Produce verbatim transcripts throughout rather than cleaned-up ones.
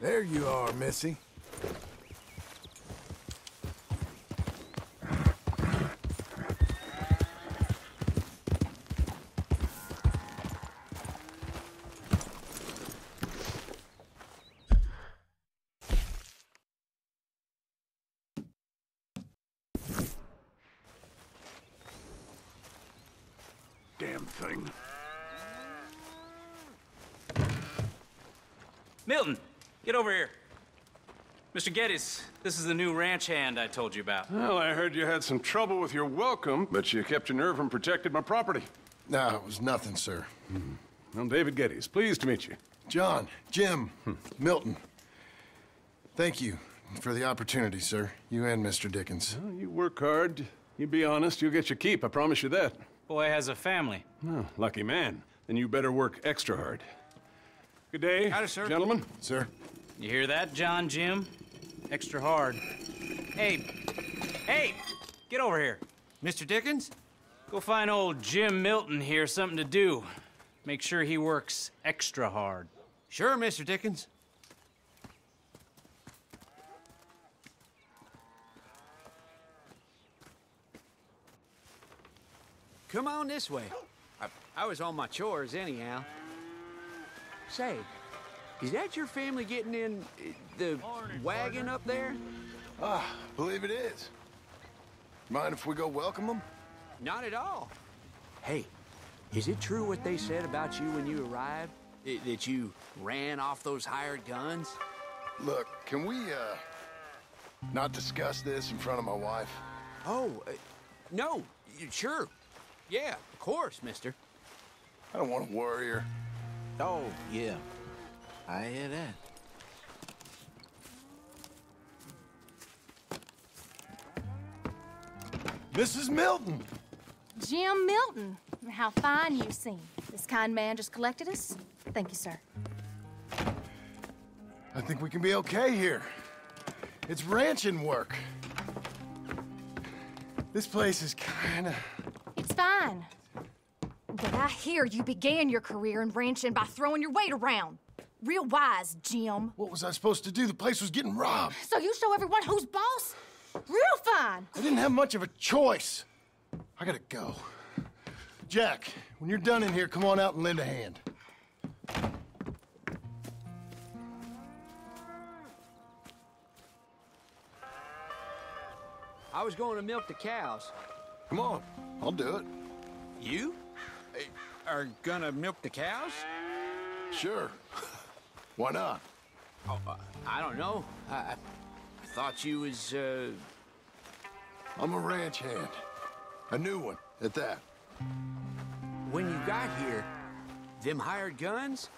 There you are, Missy. Damn thing. Milton, get over here. Mister Geddes, this is the new ranch hand I told you about. Well, I heard you had some trouble with your welcome, but you kept your nerve and protected my property. No, it was nothing, sir. Hmm. I'm David Geddes. Pleased to meet you. John, Jim, hmm. Milton. Thank you for the opportunity, sir. You and Mister Dickens. Well, you work hard. You be honest, you'll get your keep. I promise you that. Boy has a family. Oh, lucky man. Then you better work extra hard. Good day, howdy, sir. Gentlemen. Sir. You hear that, John, Jim? Extra hard. Hey, hey, get over here. Mister Dickens? Go find old Jim Milton here something to do. Make sure he works extra hard. Sure, Mister Dickens. Come on this way. I, I was on my chores anyhow. Say, is that your family getting in the wagon up there? Ah, I believe it is. Mind if we go welcome them? Not at all. Hey, is it true what they said about you when you arrived? It, that you ran off those hired guns? Look, can we, uh, not discuss this in front of my wife? Oh, uh, no, sure. Yeah, of course, mister. I don't want to worry her. Oh, yeah. I hear that. Missus Milton! Jim Milton! How fine you seem. This kind man just collected us. Thank you, sir. I think we can be okay here. It's ranching work. This place is kinda... It's fine. But I hear you began your career in ranching by throwing your weight around. Real wise, Jim. What was I supposed to do? The place was getting robbed. So you show everyone who's boss? Real fine. I didn't have much of a choice. I gotta go. Jack, when you're done in here, come on out and lend a hand. I was going to milk the cows. Come on, I'll do it. You? Are gonna milk the cows? Sure. Why not? Oh, uh, I don't know. I, I thought you was, uh... I'm a ranch hand. A new one, at that. When you got here, them hired guns?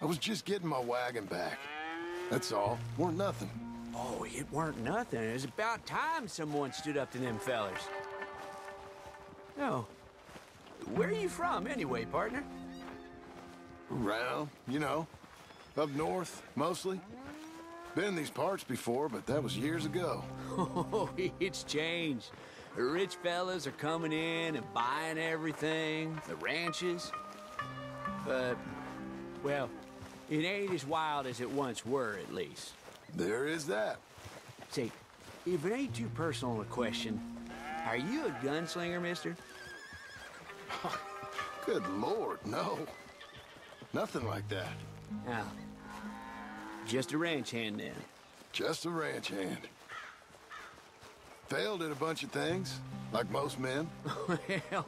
I was just getting my wagon back. That's all. Weren't nothing. Oh, it weren't nothing. It was about time someone stood up to them fellers. No. Where are you from, anyway, partner? Around, you know. Up north, mostly. Been in these parts before, but that was years ago. Oh, it's changed. The rich fellas are coming in and buying everything, the ranches. But, well, it ain't as wild as it once were, at least. There is that. See, if it ain't too personal a question, are you a gunslinger, mister? Good Lord, no. Nothing like that. Now, just a ranch hand then. Just a ranch hand. Failed at a bunch of things, like most men. Well,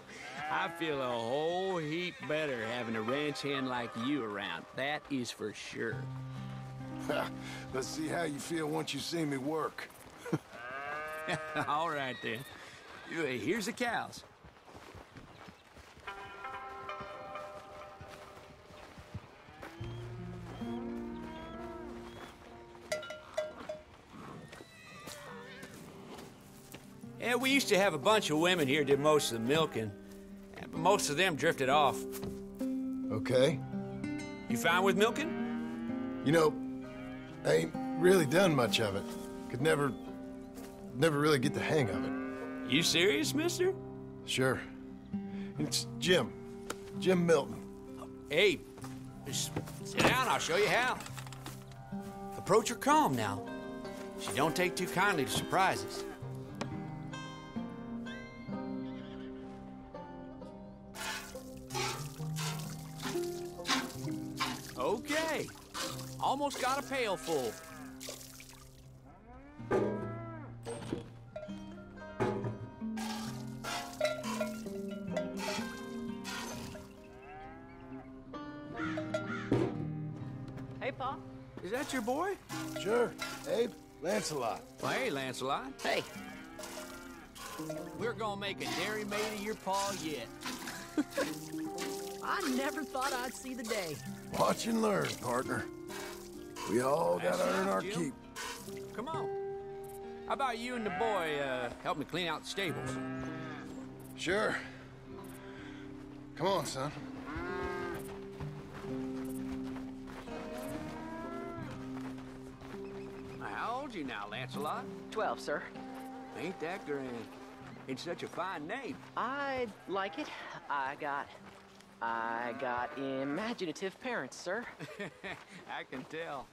I feel a whole heap better having a ranch hand like you around. That is for sure. Let's see how you feel once you see me work. All right, then. Here's the cows. Yeah, we used to have a bunch of women here did most of the milking, but most of them drifted off. Okay. You fine with milking? You know, I ain't really done much of it. Could never, never really get the hang of it. You serious, mister? Sure. It's Jim. Jim Milton. Hey, sit down. I'll show you how. approach her calm now. She don't take too kindly to surprises. Okay, almost got a pail full. Hey, Pa. Is that your boy? Sure, Abe. Lancelot. Well, hey, Lancelot. Hey. We're gonna make a dairy maid of your paw yet. I never thought I'd see the day. Watch and learn, partner. We all gotta earn our keep. Come on. How about you and the boy uh, help me clean out the stables? Sure. Come on, son. How old are you now, Lancelot? Twelve, sir. Ain't that grand? It's such a fine name. I like it. I got... I got imaginative parents, sir. I can tell.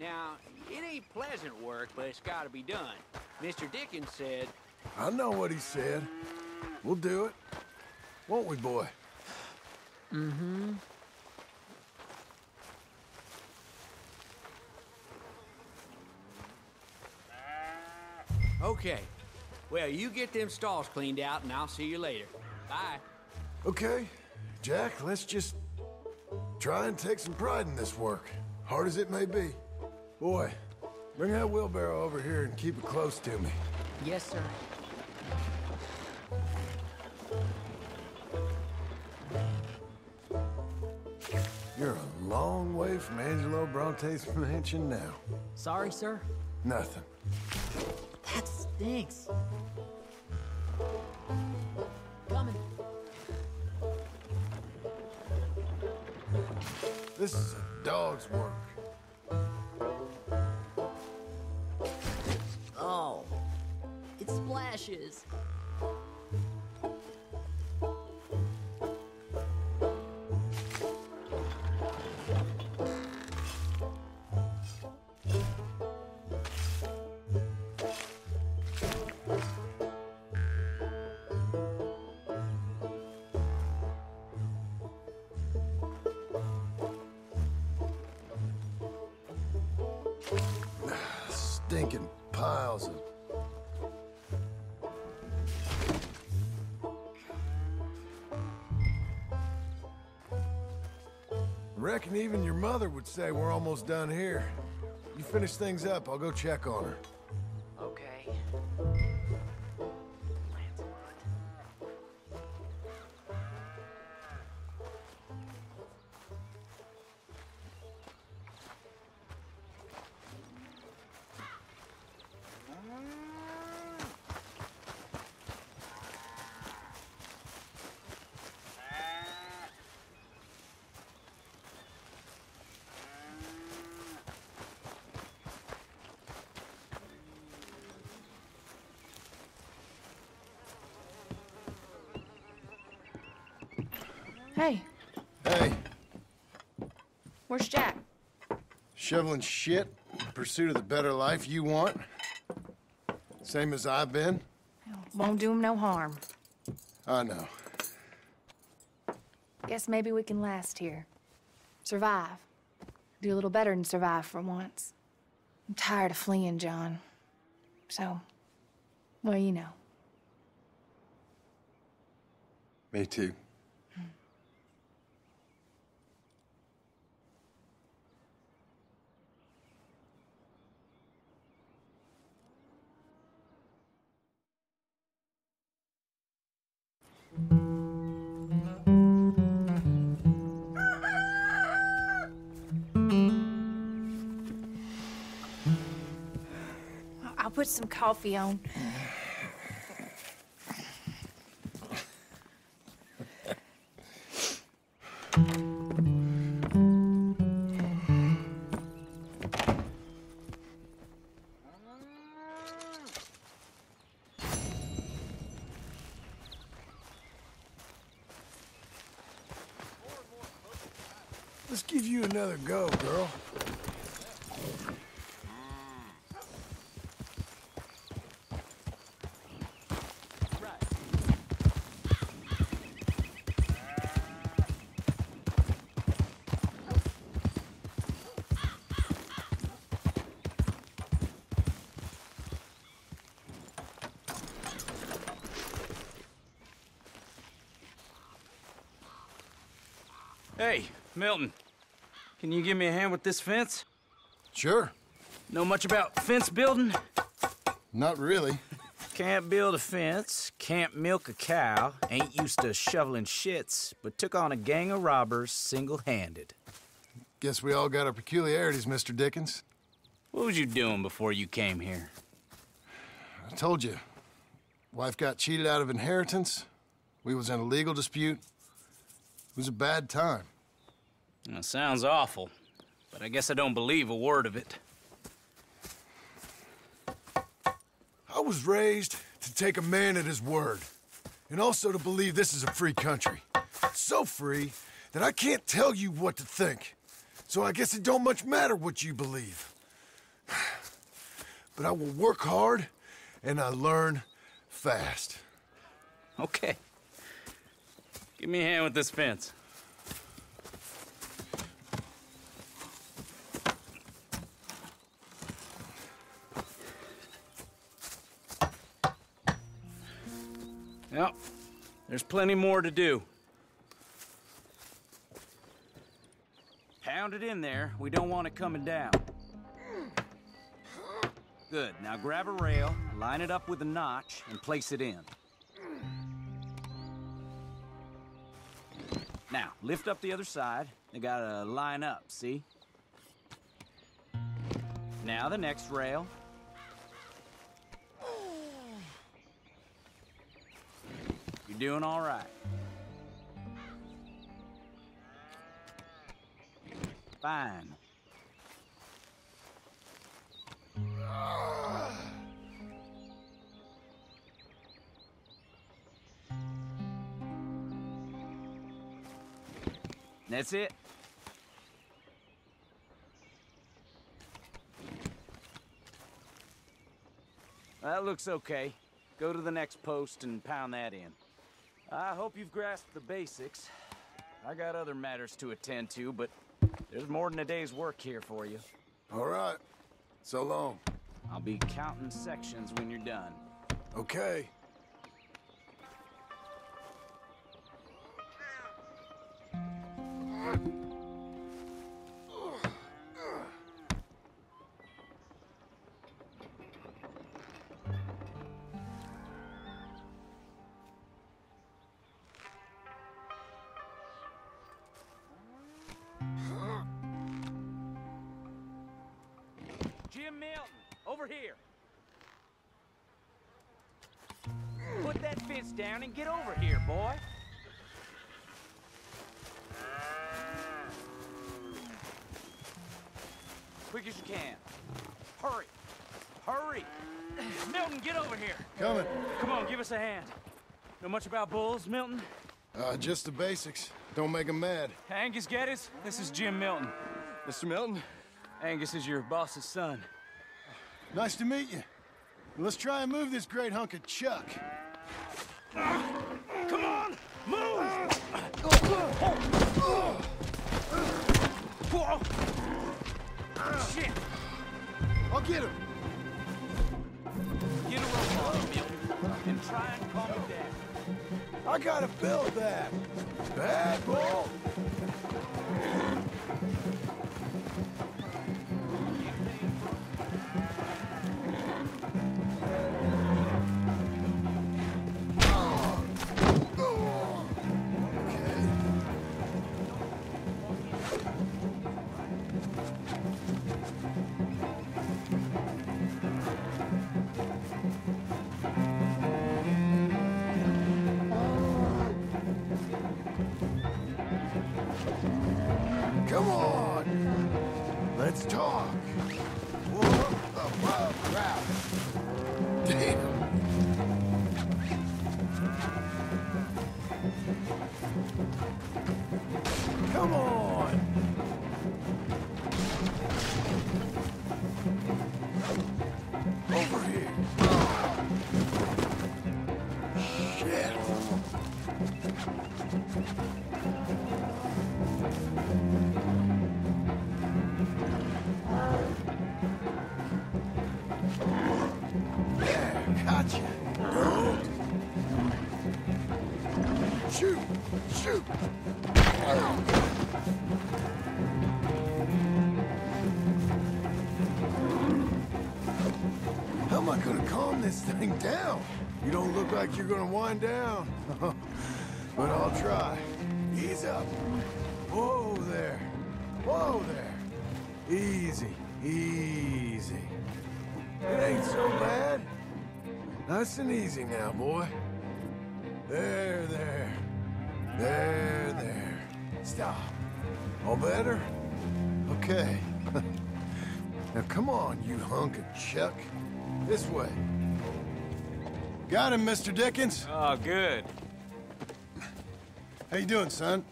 Now, it ain't pleasant work, but it's got to be done. Mister Dickens said... I know what he said. We'll do it. Won't we, boy? Mm-hmm. Okay. Well, you get them stalls cleaned out, and I'll see you later. Bye. Okay. Jack, let's just try and take some pride in this work, hard as it may be. Boy, bring that wheelbarrow over here and keep it close to me. Yes, sir. You're a long way from Angelo Bronte's mansion now. Sorry, sir? Nothing. That stinks. Coming. This is a dog's work. Oh, it splashes. Stinking piles of... Reckon even your mother would say we're almost done here. You finish things up, I'll go check on her. Okay. Hey. Hey. Where's Jack? Shoveling shit in pursuit of the better life you want. Same as I've been. Won't do him no harm. I know. Guess maybe we can last here. Survive. Do a little better than survive for once. I'm tired of fleeing, John. So, well, you know. Me too. I'll put some coffee on. Let's give you another go, girl. Hey, Milton, can you give me a hand with this fence? Sure. Know much about fence building? Not really. Can't build a fence, can't milk a cow, ain't used to shoveling shits, but took on a gang of robbers single-handed. Guess we all got our peculiarities, Mister Dickens. What was you doing before you came here? I told you. Wife got cheated out of inheritance. We was in a legal dispute. It was a bad time. That sounds awful, but I guess I don't believe a word of it. I was raised to take a man at his word, and also to believe this is a free country. So free that I can't tell you what to think. So I guess it don't much matter what you believe. But I will work hard, and I learn fast. Okay. Give me a hand with this fence. Well, there's plenty more to do. Pound it in there. We don't want it coming down. Good. Now grab a rail, line it up with a notch, and place it in. Now, lift up the other side. They gotta line up, see? Now the next rail. You're doing all right. Fine. That's it. That looks okay. Go to the next post and pound that in. I hope you've grasped the basics. I got other matters to attend to, but there's more than a day's work here for you. All right. So long. I'll be counting sections when you're done. Okay. Jim Milton, over here. Put that fence down and get over here, boy. Quick as you can. Hurry. Hurry. Milton, get over here. Coming. Come on, give us a hand. Know much about bulls, Milton? Uh, just the basics. Don't make them mad. Angus Geddes, this is Jim Milton. Mister Milton? Angus is your boss's son. Nice to meet you. Let's try and move this great hunk of chuck. Come on, move! Shit! I'll get him. Get a rope on him, Milton, and try and calm him down. I gotta build that. Bad bull. Shoot! Shoot! this thing down. You don't look like you're gonna wind down. But I'll try. Ease up. Whoa there. Whoa there. Easy. Easy. It ain't so bad. Nice and easy now, boy. There, there. There, there. Stop. All better? Okay. Now come on, you hunk of chuck. This way. Got him, Mister Dickens. Oh, good. How you doing, son?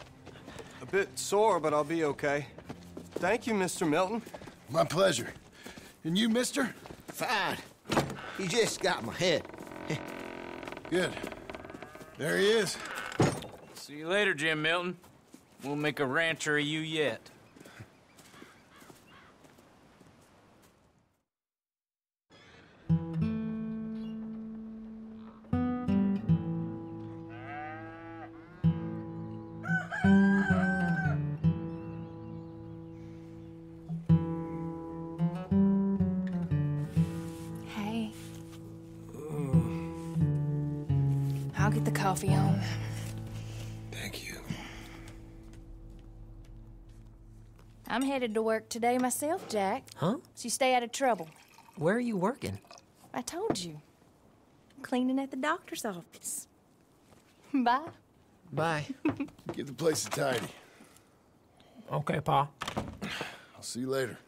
A bit sore, but I'll be okay. Thank you, Mister Milton. My pleasure. And you, mister? Fine. He just got my head. Good. There he is. See you later, Jim Milton. We'll make a rancher of you yet. Coffee on. Thank you. I'm headed to work today myself, Jack. Huh? So you stay out of trouble. Where are you working? I told you. I'm cleaning at the doctor's office. Bye. Bye. Get the place tidy. Okay, Pa. I'll see you later.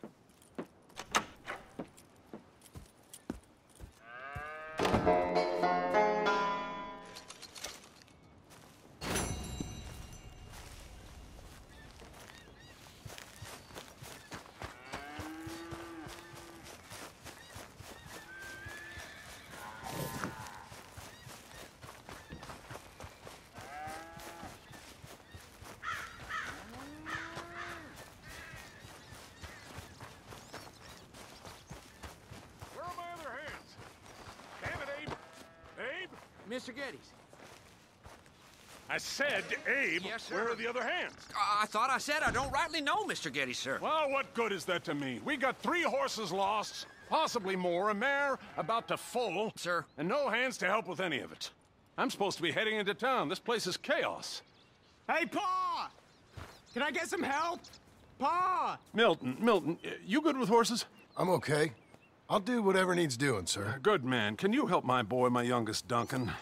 Mister Geddes. I said, Abe, yes, where are the other hands? Uh, I thought I said I don't rightly know, Mister Geddes, sir. Well, what good is that to me? We got three horses lost, possibly more, a mare about to foal, sir, and no hands to help with any of it. I'm supposed to be heading into town. This place is chaos. Hey, Pa! Can I get some help? Pa! Milton, Milton, you good with horses? I'm okay. I'll do whatever needs doing, sir. Good man. Can you help my boy, my youngest Duncan?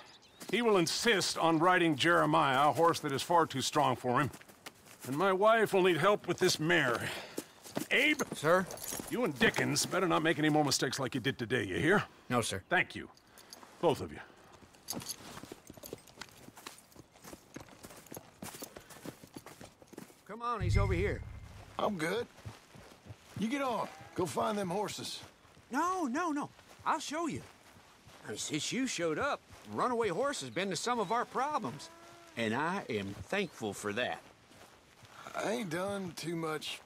He will insist on riding Jeremiah, a horse that is far too strong for him. And my wife will need help with this mare. Abe? Sir? You and Dickens better not make any more mistakes like you did today, you hear? No, sir. Thank you. Both of you. Come on, he's over here. I'm good. You get on. Go find them horses. No, no, no. I'll show you. And since you showed up, runaway horse has been to some of our problems. And I am thankful for that. I ain't done too much.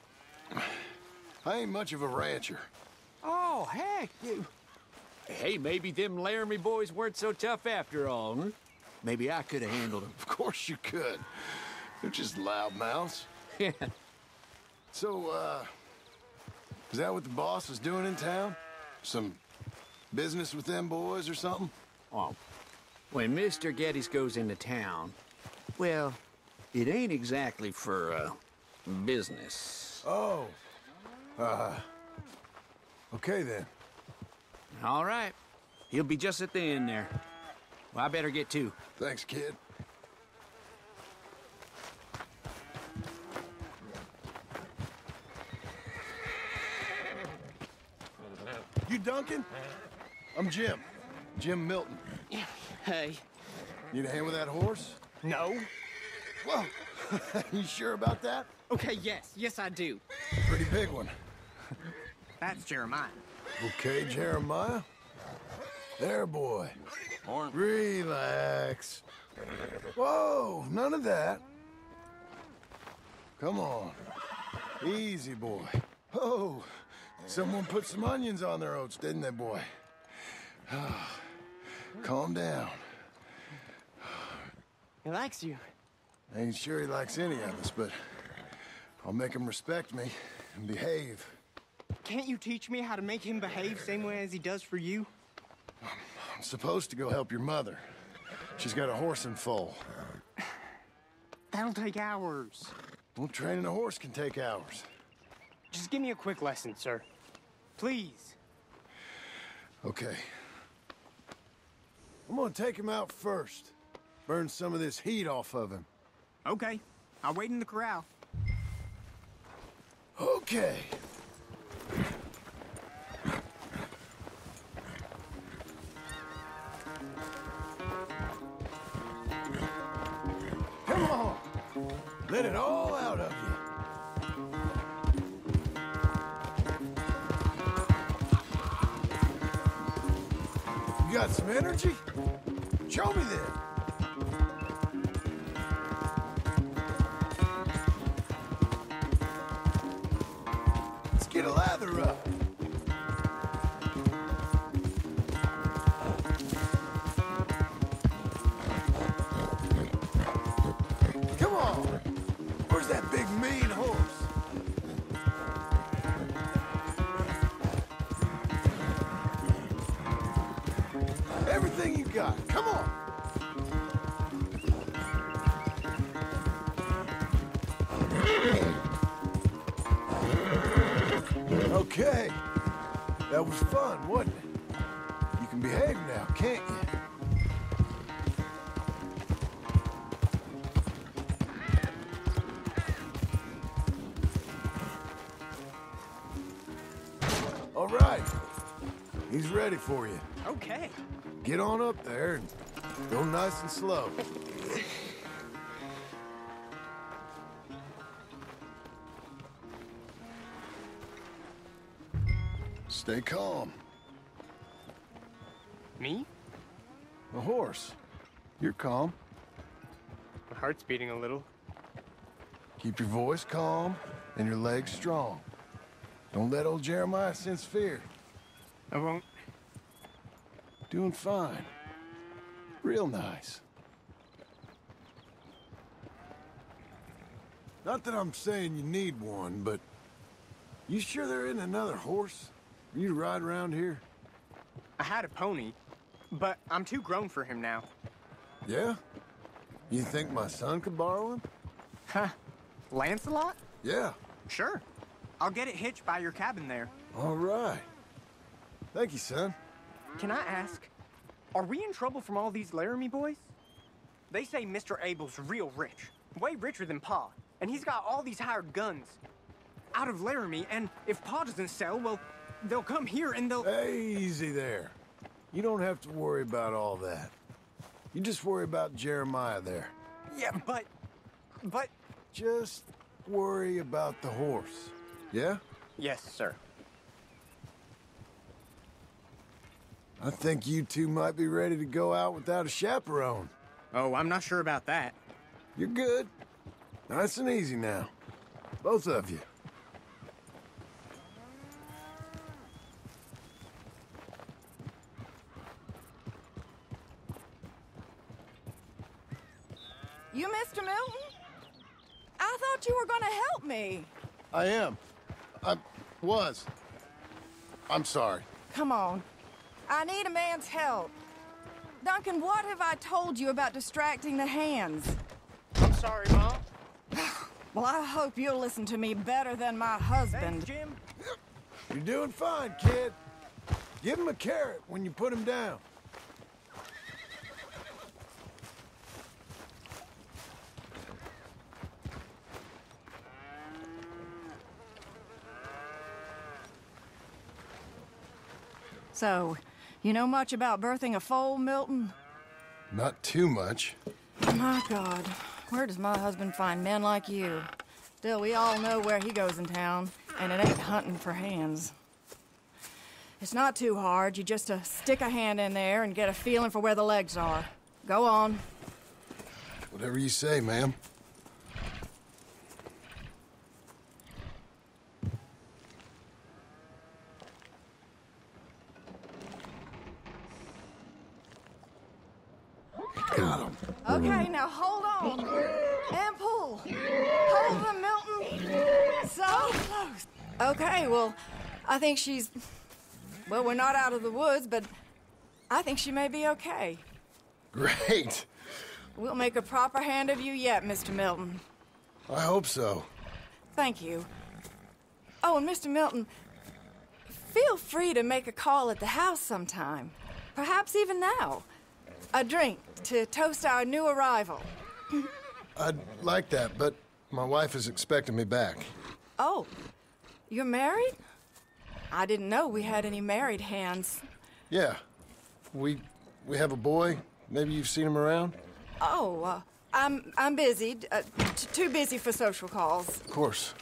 I ain't much of a rancher. Oh, heck. You... Hey, maybe them Laramie boys weren't so tough after all, huh? Maybe I could have handled them. Of course you could. They're just loudmouths. Yeah. So, uh, is that what the boss was doing in town? Some business with them boys or something? Oh, when Mister Geddes goes into town, well, it ain't exactly for, uh, business. Oh. Uh, okay then. All right. He'll be just at the end there. Well, I better get to. Thanks, kid. You Duncan? I'm Jim. Jim Milton. Hey. Need a hand with that horse? No. Whoa. You sure about that? Okay, yes. Yes, I do. Pretty big one. That's Jeremiah. Okay, Jeremiah. There, boy. Horn. Relax. Whoa, none of that. Come on. Easy, boy. Oh. Someone put some onions on their oats, didn't they, boy? Oh, calm down. He likes you. I ain't sure he likes any of us, but I'll make him respect me and behave. Can't you teach me how to make him behave same way as he does for you? I'm I'm supposed to go help your mother. She's got a horse and foal. That'll take hours. Well, training a horse can take hours. Just give me a quick lesson, sir. Please. Okay. I'm gonna take him out first. Burn some of this heat off of him. Okay. I'll wait in the corral. Okay. Come on! Let it all out of you. You got some energy? Show me this. Get a lather up. Come on. Where's that big mean horse? Everything you got. Come on. Okay, that was fun, wasn't it? You can behave now, can't you? All right, he's ready for you. Okay. Get on up there and go nice and slow. Stay calm. Me? The horse. You're calm. My heart's beating a little. Keep your voice calm and your legs strong. Don't let old Jeremiah sense fear. I won't. Doing fine. Real nice. Not that I'm saying you need one, but you sure there isn't another horse? You ride around here? I had a pony, but I'm too grown for him now. Yeah? You think my son could borrow him? Huh. Lancelot? Yeah. Sure. I'll get it hitched by your cabin there. All right. Thank you, son. Can I ask, are we in trouble from all these Laramie boys? They say Mister Abel's real rich, way richer than Pa, and he's got all these hired guns out of Laramie, and if Pa doesn't sell, well... they'll come here and they'll... Hey, easy there. You don't have to worry about all that. You just worry about Jeremiah there. Yeah, but... but... Just worry about the horse, yeah? Yes, sir. I think you two might be ready to go out without a chaperone. Oh, I'm not sure about that. You're good. Nice and easy now. Both of you. You Mister Milton? I thought you were gonna help me. I am. I was. I'm sorry. Come on. I need a man's help. Duncan, what have I told you about distracting the hands? I'm sorry, Mom. Well, I hope you'll listen to me better than my husband. Thanks, Jim. You're doing fine, kid. Give him a carrot when you put him down. So, you know much about birthing a foal, Milton? Not too much. My God, where does my husband find men like you? Still, we all know where he goes in town, and it ain't hunting for hands. It's not too hard. You just uh, stick a hand in there and get a feeling for where the legs are. Go on. Whatever you say, ma'am. Okay, now hold on. And pull. Hold them, Milton. So close. Okay, well, I think she's... well, we're not out of the woods, but I think she may be okay. Great. We'll make a proper hand of you yet, Mister Milton. I hope so. Thank you. Oh, and Mister Milton, feel free to make a call at the house sometime. Perhaps even now. A drink to toast our new arrival. I'd like that, but my wife is expecting me back. Oh, you're married? I didn't know we had any married hands. Yeah. We we have a boy. Maybe you've seen him around? Oh, uh, I'm I'm busy. Uh, t too busy for social calls. Of course.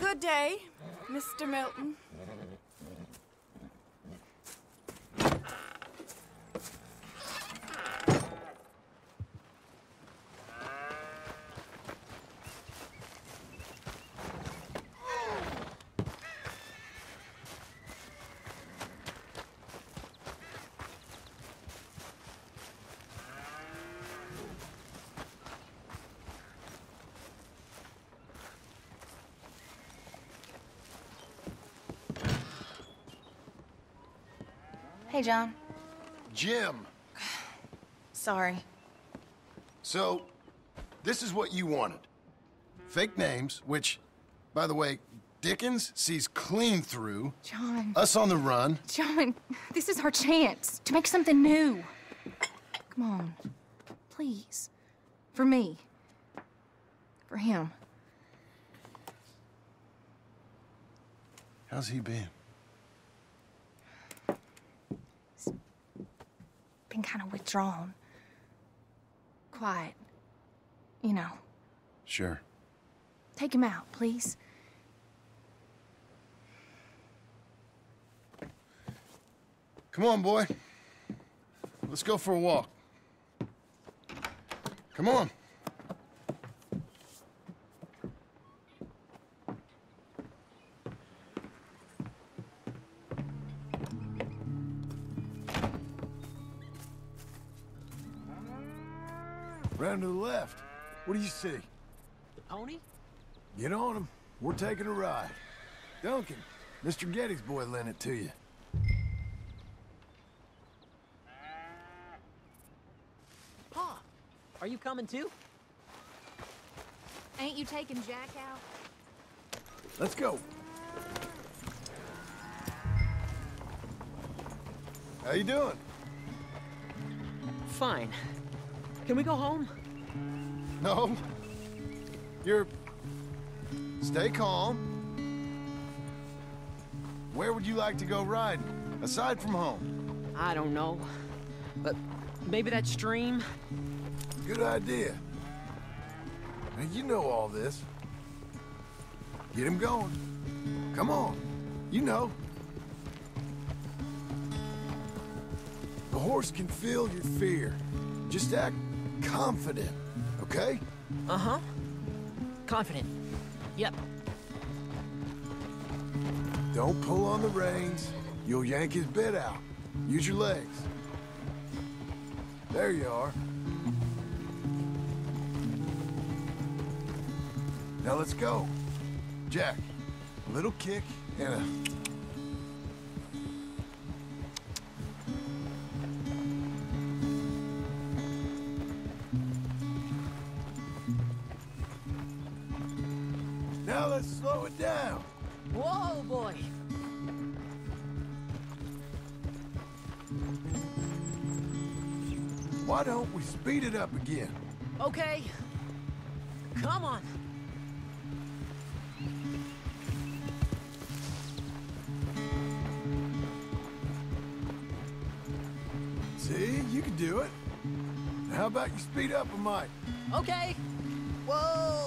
Good day, Mister Milton. Hey, John. Jim. Sorry. So, this is what you wanted. Fake names, which, by the way, Dickens sees clean through. John. Us on the run. John, this is our chance to make something new. Come on. Please. For me. For him. How's he been? Been kind of withdrawn. Quiet. You know. Sure. Take him out, please. Come on, boy. Let's go for a walk. Come on. Round to the left. What do you see? Pony? Get on him. We're taking a ride. Duncan, Mister Getty's boy lent it to you. Pa, are you coming too? Ain't you taking Jack out? Let's go. How you doing? Fine. Can we go home? No. You're... Stay calm. Where would you like to go riding, aside from home? I don't know. But maybe that stream? Good idea. Now, you know all this. Get him going. Come on. You know. The horse can feel your fear. Just act... confident, okay? Uh-huh. Confident. Yep. Don't pull on the reins. You'll yank his bit out. Use your legs. There you are. Now let's go. Jack, a little kick and a... Now let's slow it down. Whoa, boy. Why don't we speed it up again? Okay. Come on. See, you can do it. Now how about you speed up a mite? Okay. Whoa.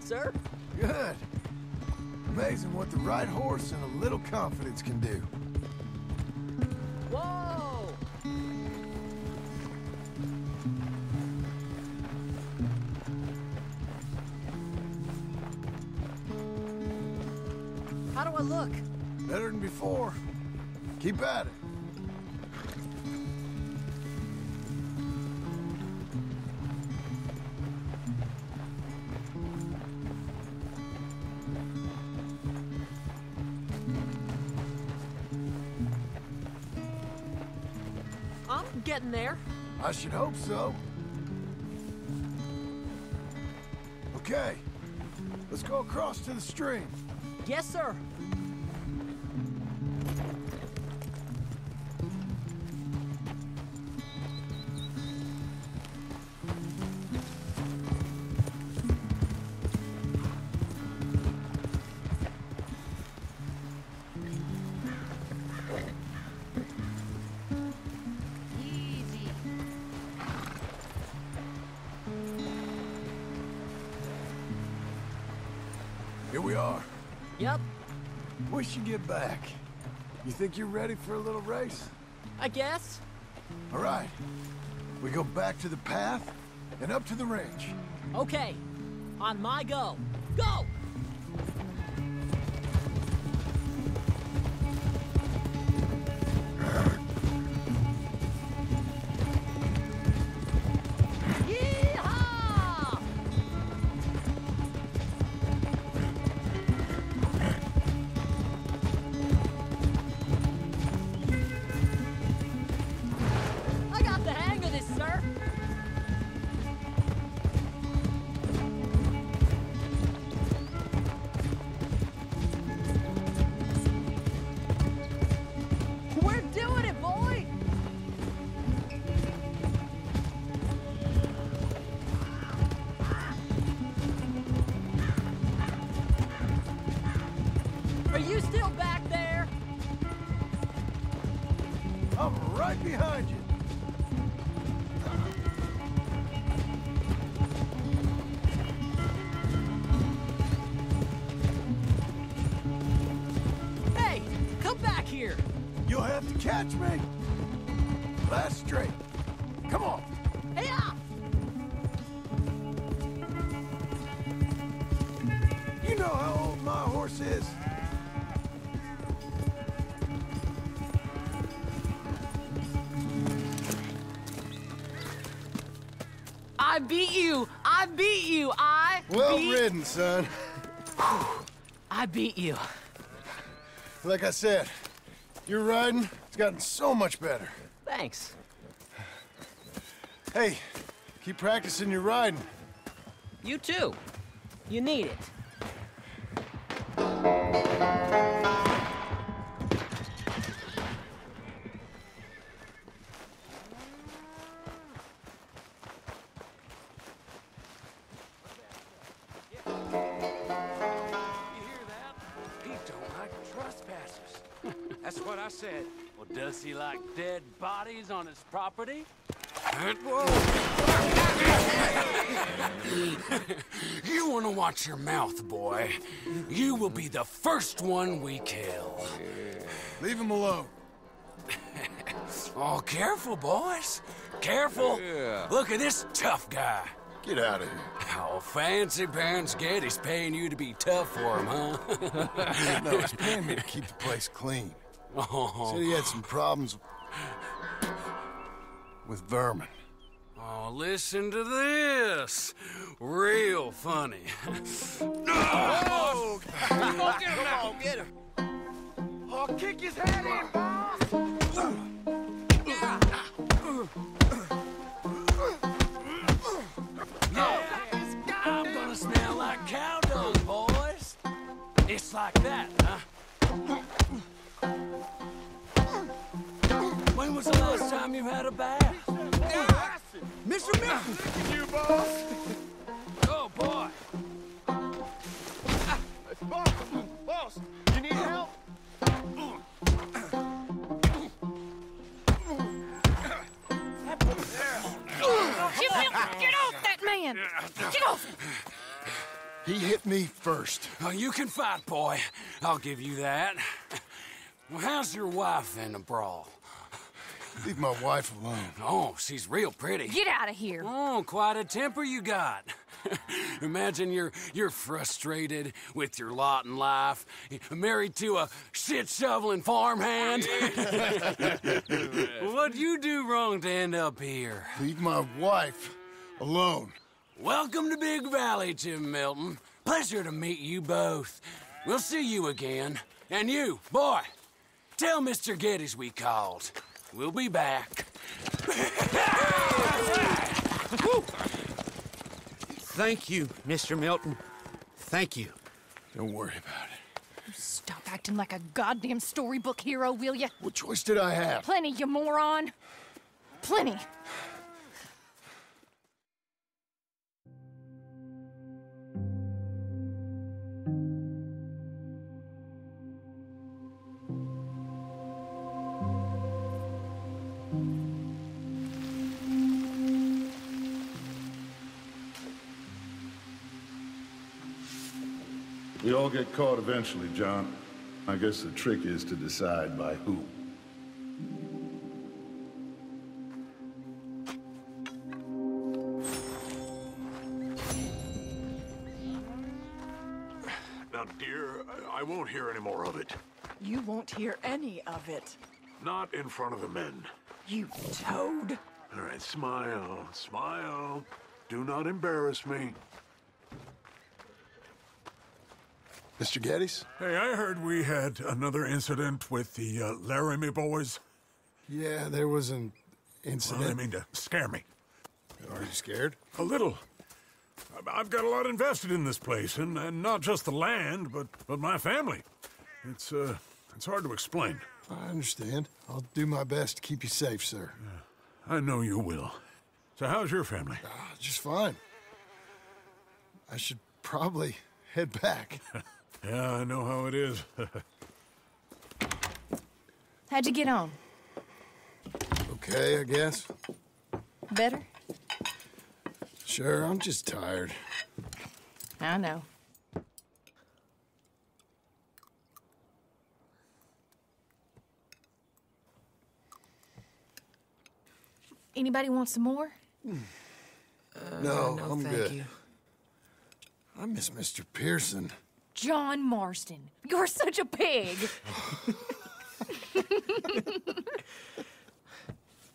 Sir? Good. Amazing what the right horse and a little confidence can do. Whoa! I look? Better than before. Keep at it. I'm getting there. I should hope so. Okay. Let's go across to the stream. Yes, sir. You get back. You think you're ready for a little race? I guess. All right. We go back to the path and up to the ranch. Okay. On my go. Go! Catch me! Last straight. Come on! Yeah! You know how old my horse is. I beat you! I beat you! I Well beat... ridden, son. I beat you. Like I said, your riding, it's gotten so much better. Thanks. Hey, keep practicing your riding. You too. You need it. Does he like dead bodies on his property? You want to watch your mouth, boy. You will be the first one we kill. Leave him alone. Oh, careful, boys. Careful. Yeah. Look at this tough guy. Get out of here. Oh, Fancy Pants Geddes paying you to be tough for him, huh? No, he's paying me to keep the place clean. Oh. Said he had some problems with vermin. Oh, listen to this. Real funny. Oh, come on, get him, come on, get him. Oh, kick his head in, boss. Yeah. Yeah. I'm gonna smell like cow dung, boys. It's like that, huh? When was the last time you had a bath? Yeah. Mister Milton! Look at you, boss! Oh, boy! Boss! Boss! You need help? Jim Milton, get off that man! Get off! He hit me first. Oh, you can fight, boy. I'll give you that. Well, how's your wife in the brawl? Leave my wife alone. Oh, she's real pretty. Get out of here. Oh, quite a temper you got. Imagine you're you're frustrated with your lot in life, married to a shit-shoveling farmhand. What'd you do wrong to end up here? Leave my wife alone. Welcome to Big Valley, Jim Milton. Pleasure to meet you both. We'll see you again. And you, boy, tell Mister Geddes we called. We'll be back. Thank you, Mister Milton. Thank you. Don't worry about it. Stop acting like a goddamn storybook hero, will you? What choice did I have? Plenty, you moron. Plenty. We all get caught eventually, John. I guess the trick is to decide by who. Now, dear, I won't hear any more of it. You won't hear any of it. Not in front of the men. You toad. All right, smile, smile. Do not embarrass me. Mister Geddes? Hey, I heard we had another incident with the uh, Laramie boys. Yeah, there was an incident. Well, I didn't mean to scare me. Are you scared? A little. I've got a lot invested in this place, and, and not just the land, but, but my family. It's, uh, it's hard to explain. I understand. I'll do my best to keep you safe, sir. Uh, I know you will. So how's your family? Uh, just fine. I should probably head back. Yeah, I know how it is. How'd you get on? Okay, I guess. Better? Sure, I'm just tired. I know. Anybody want some more? Mm. Uh, no, no, I'm thank good. You. I miss Mister Pearson. John Marston, you're such a pig.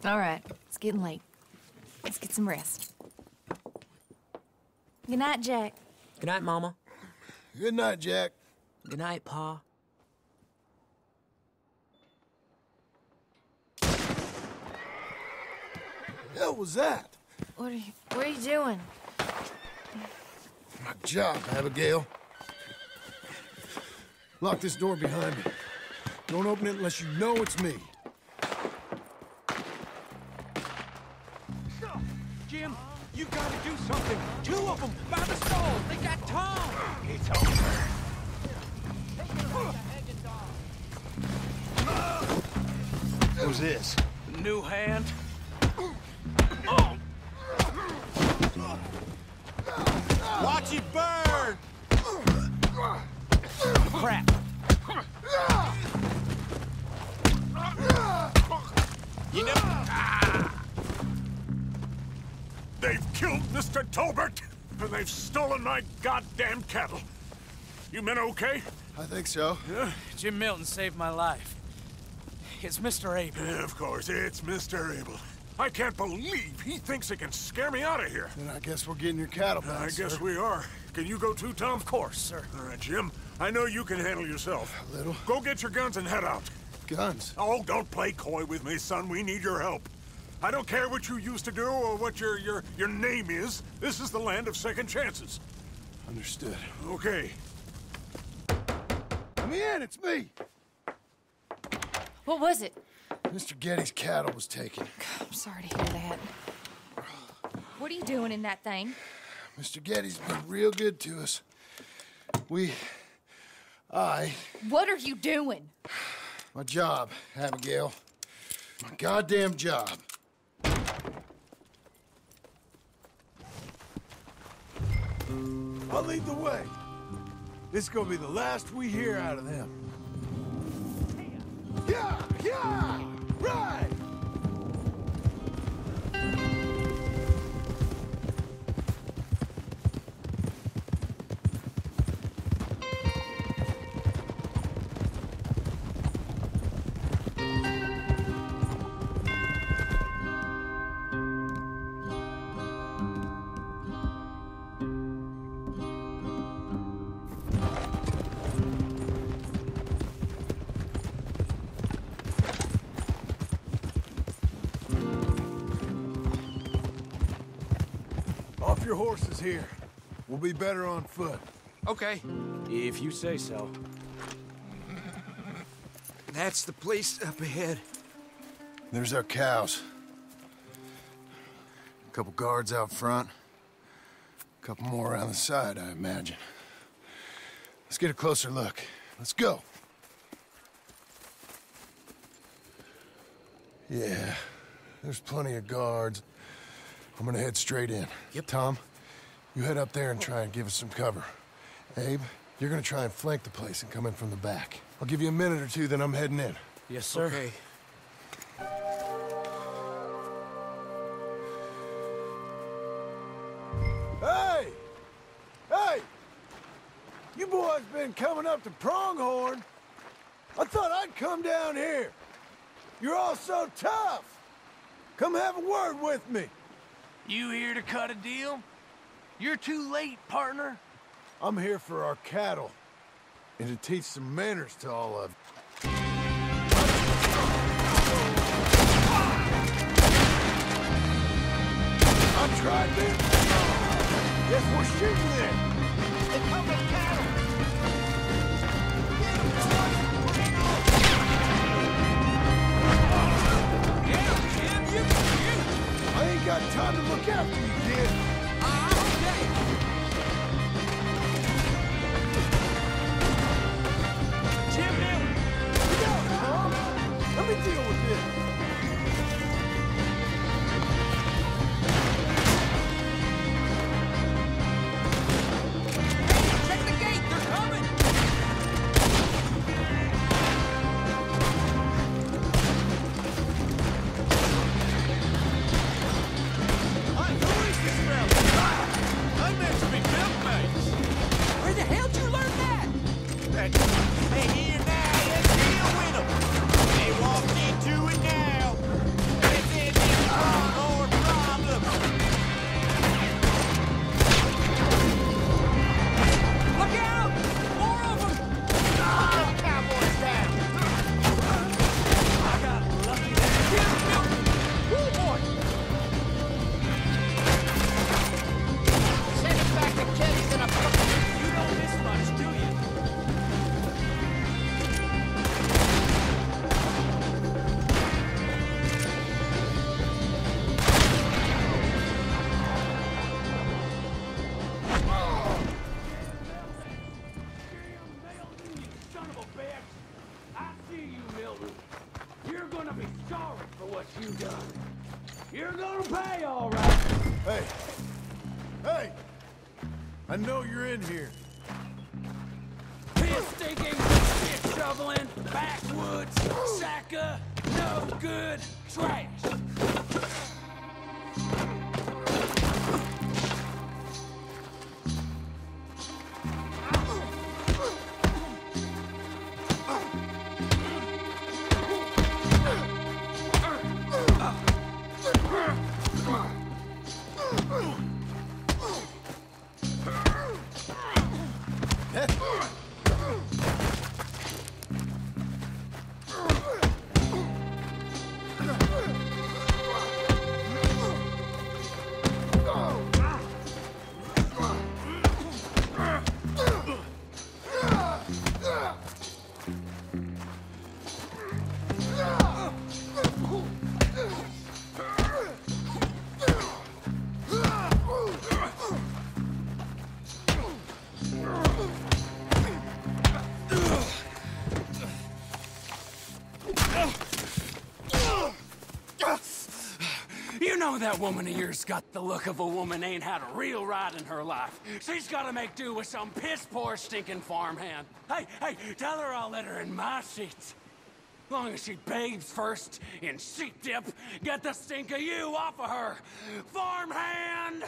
All right, it's getting late. Let's get some rest. Good night, Jack. Good night, Mama. Good night, Jack. Good night, Pa. What was that? What are you, what are you doing? My job, Abigail. Lock this door behind me. Don't open it unless you know it's me. Jim, you've got to do something. Two of them by the stalls. They got Tom. It's over. Who's this? The new hand. Oh. Watch it burn. Crap. You know. Ah. They've killed Mister Tolbert, and they've stolen my goddamn cattle. You men okay? I think so. Yeah? Jim Milton saved my life. It's Mister Abel. Yeah, of course, it's Mister Abel. I can't believe he thinks he can scare me out of here. Then I guess we're getting your cattle back, uh, I sir. guess we are. Can you go too, Tom? Of course, sir. All right, Jim. I know you can handle yourself. A little. Go get your guns and head out. Guns? Oh, don't play coy with me, son. We need your help. I don't care what you used to do or what your, your, your name is. This is the land of second chances. Understood. Okay. Come in, it's me. What was it? Mister Getty's cattle was taken. God, I'm sorry to hear that. What are you doing in that thing? Mister Getty's been real good to us. We... I... What are you doing? My job, Abigail. My goddamn job. I'll lead the way. This is gonna be the last we hear out of them. Yeah! Yeah! Right! your horses here. We'll be better on foot. Okay. If you say so. That's the place up ahead. There's our cows. A couple guards out front. A couple more around the side, I imagine. Let's get a closer look. Let's go. Yeah, there's plenty of guards. I'm gonna head straight in. Yep. Tom, you head up there and try and give us some cover. Abe, you're gonna try and flank the place and come in from the back. I'll give you a minute or two, then I'm heading in. Yes, sir. Okay. Hey! Hey! You boys been coming up to Pronghorn. I thought I'd come down here. You're all so tough. Come have a word with me. You here to cut a deal? You're too late, partner. I'm here for our cattle and to teach some manners to all of you. I'm trying, man. Guess we're shooting them. They come with cattle. Yeah, Jim, you... I ain't got time to look after you, kid. I'm okay. Jim Milton. Get out, Tom. Let me deal with this. Hey, check the gate. They're coming. That woman of yours got the look of a woman ain't had a real ride in her life. She's gotta make do with some piss-poor stinking farmhand. Hey, hey, tell her I'll let her in my sheets. Long as she bathes first in sheep dip, get the stink of you off of her. Farmhand!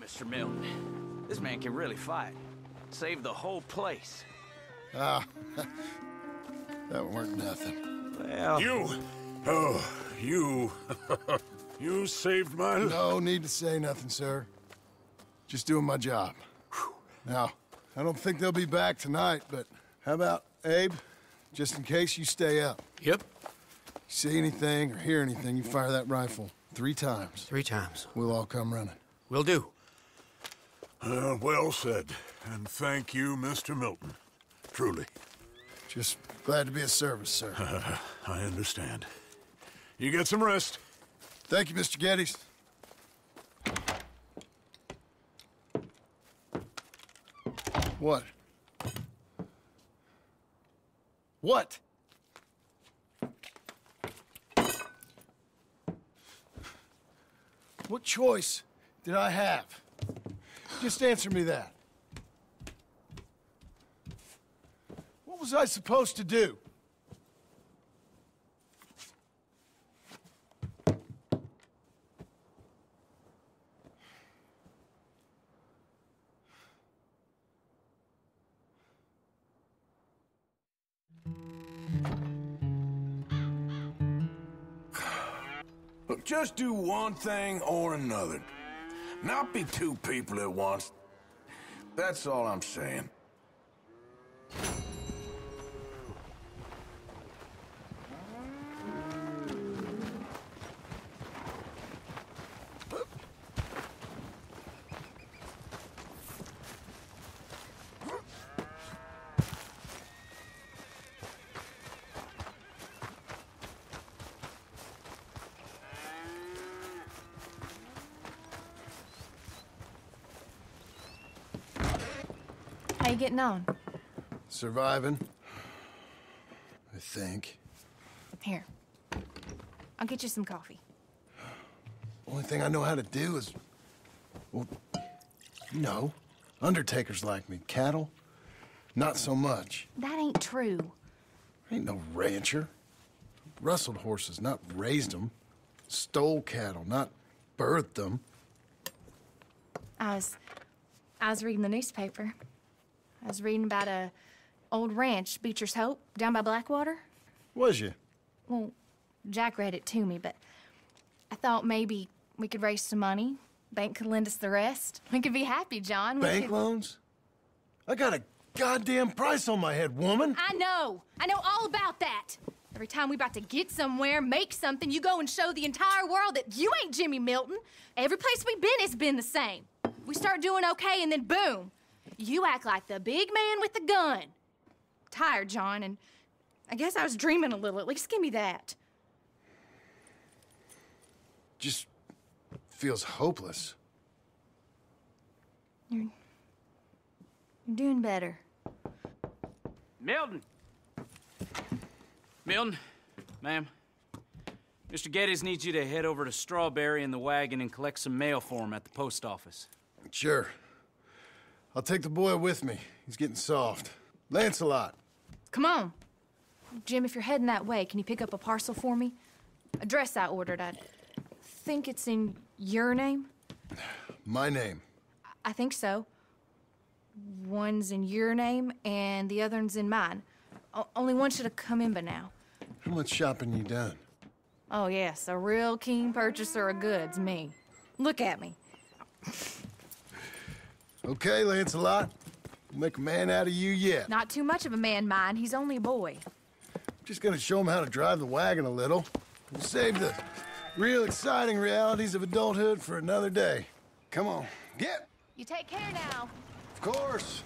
Mister Milton, this man can really fight. Save the whole place. Ah, that weren't nothing. Well... You! Oh, you. You saved my life. No need to say nothing, sir. Just doing my job. Whew. Now, I don't think they'll be back tonight, but how about, Abe? Just in case, you stay up. Yep. You see anything or hear anything, you fire that rifle three times. Three times. We'll all come running. Will do. Uh, well said. And thank you, Mister Milton. Truly. Just glad to be of service, sir. Uh, I understand. You get some rest. Thank you, Mister Geddes. What? What? What choice did I have? Just answer me that. What was I supposed to do? Look, just do one thing or another. Not be two people at once. That's all I'm saying. Getting on? Surviving, I think. Here. I'll get you some coffee. Only thing I know how to do is... well, you know, undertakers like me. Cattle, not so much. That ain't true. I ain't no rancher. Rustled horses, not raised them. Stole cattle, not birthed them. I was... I was reading the newspaper. I was reading about a old ranch, Beecher's Hope, down by Blackwater. Was you? Well, Jack read it to me, but I thought maybe we could raise some money. Bank could lend us the rest. We could be happy, John. Bank could... loans? I got a goddamn price on my head, woman. I know. I know all about that. Every time we about to get somewhere, make something, you go and show the entire world that you ain't Jimmy Milton. Every place we've been has been the same. We start doing okay, and then boom. You act like the big man with the gun. Tired, John, and I guess I was dreaming a little. At least give me that. Just feels hopeless. You're, you're doing better. Milton! Milton, ma'am. Mister Geddes needs you to head over to Strawberry in the wagon and collect some mail for him at the post office. Sure. I'll take the boy with me. He's getting soft. Lancelot. Come on. Jim, if you're heading that way, can you pick up a parcel for me? A dress I ordered. I think it's in your name. My name. I think so. One's in your name, and the other's in mine. O- only one should have come in by now. How much shopping you done? Oh, yes. A real keen purchaser of goods, me. Look at me. Okay, Lancelot. We'll make a man out of you yet. Not too much of a man, mind. He's only a boy. Just gonna show him how to drive the wagon a little. We'll save the Real exciting realities of adulthood for another day. Come on, get! You take care now. Of course.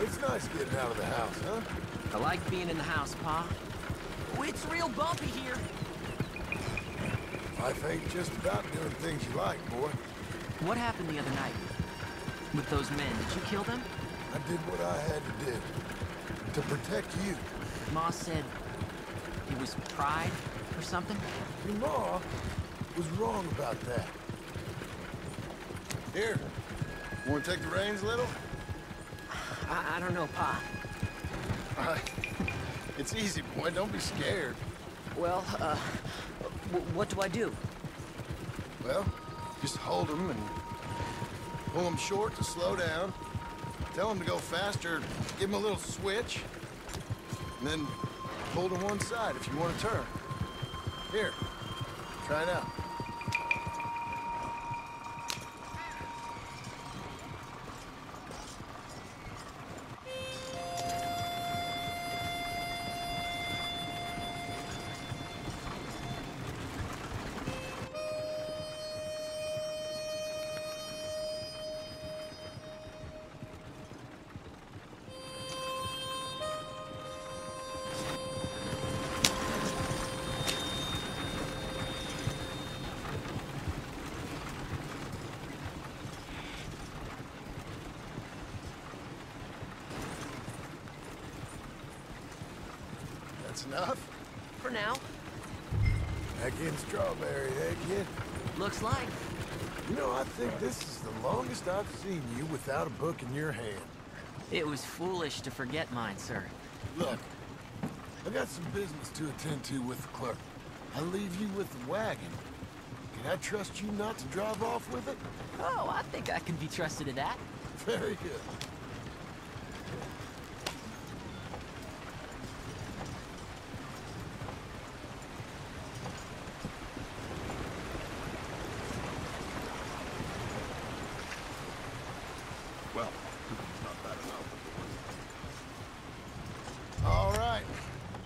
It's nice getting out of the house, huh? I like being in the house, Pa. Oh, it's real bumpy here. Life ain't just about doing things you like, boy. What happened the other night with those men? Did you kill them? I did what I had to do to protect you. Ma said it was pride or something? Your ma was wrong about that. Here, want to take the reins a little? I, I don't know, Pa. All right. It's easy, boy. Don't be scared. Well, uh, w what do I do? Well, just hold them and pull them short to slow down. Tell them to go faster. Give them a little switch. And then pull to one side if you want to turn. Here, try it out. Enough? For now. That kid's Strawberry, eh, kid? Looks like. You know, I think this is the longest I've seen you without a book in your hand. It was foolish to forget mine, sir. Look, I got some business to attend to with the clerk. I leave you with the wagon. Can I trust you not to drive off with it? Oh, I think I can be trusted to that. Very good.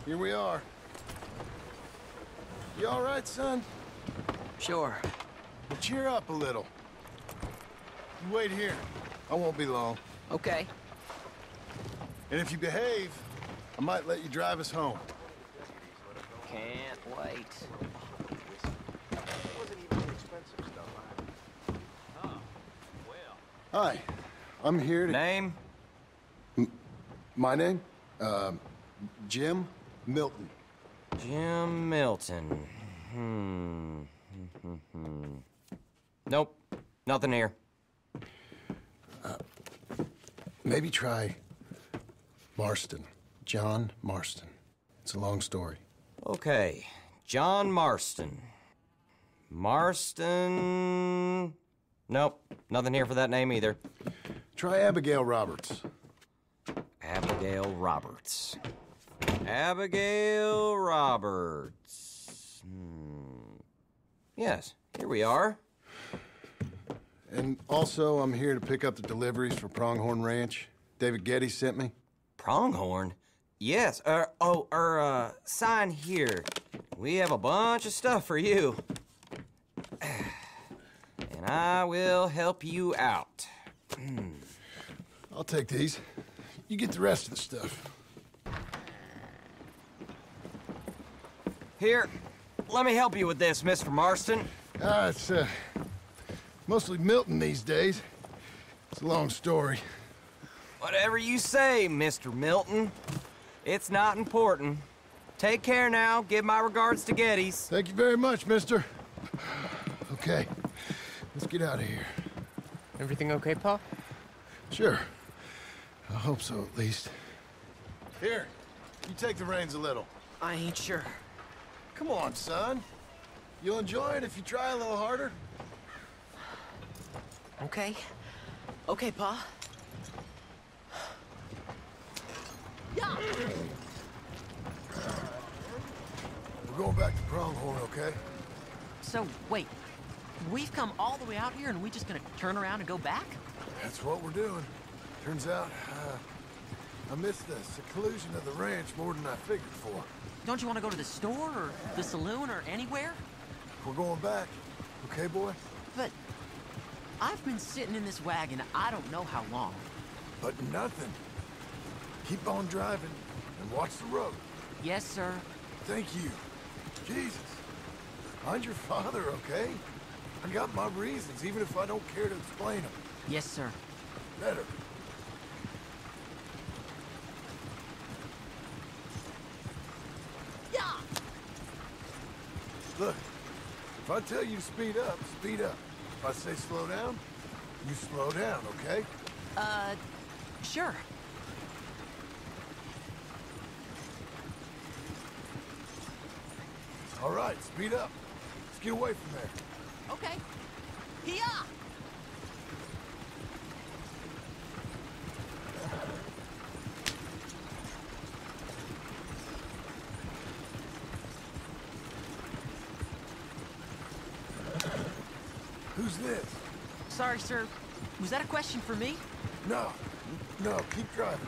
Here we are. You all right, son? Sure. Well, cheer up a little. You wait here. I won't be long. Okay. And if you behave, I might let you drive us home. Can't wait. That wasn't even expensive stuff. Oh, well. Hi. I'm here to... Name? M my name? Uh, Jim? Milton. Jim Milton. Hmm. Nope. Nothing here. Uh, maybe try Marston. John Marston. It's a long story. Okay. John Marston. Marston. Nope. Nothing here for that name either. Try Abigail Roberts. Abigail Roberts. Abigail Roberts. Hmm. Yes, here we are. And also, I'm here to pick up the deliveries for Pronghorn Ranch. David Geddes sent me. Pronghorn? Yes. Uh, oh, er, uh, sign here. We have a bunch of stuff for you. And I will help you out. Hmm. I'll take these. You get the rest of the stuff. Here, let me help you with this, Mister Marston. Ah, uh, it's, uh, mostly Milton these days. It's a long story. Whatever you say, Mister Milton. It's not important. Take care now. Give my regards to Geddes. Thank you very much, mister. Okay, let's get out of here. Everything okay, Pa? Sure. I hope so, at least. Here, you take the reins a little. I ain't sure. Come on, son. You'll enjoy it if you try a little harder. Okay. Okay, Pa. Yeah. We're going back to Pronghorn, okay? So, wait. We've come all the way out here and we just gonna turn around and go back? That's what we're doing. Turns out, uh, I missed the seclusion of the ranch more than I figured for. Don't you want to go to the store or the saloon or anywhere? We're going back. Okay, boy? But I've been sitting in this wagon I don't know how long. But nothing. Keep on driving and watch the road. Yes, sir. Thank you. Jesus. Mind your father, okay? I got my reasons, even if I don't care to explain them. Yes, sir. Better. Yeah. Look, if I tell you to speed up, speed up. If I say slow down, you slow down, okay? Uh, sure. All right, speed up. Let's get away from there. Okay. Yeah. Who's this? Sorry, sir. Was that a question for me? No. No, keep driving.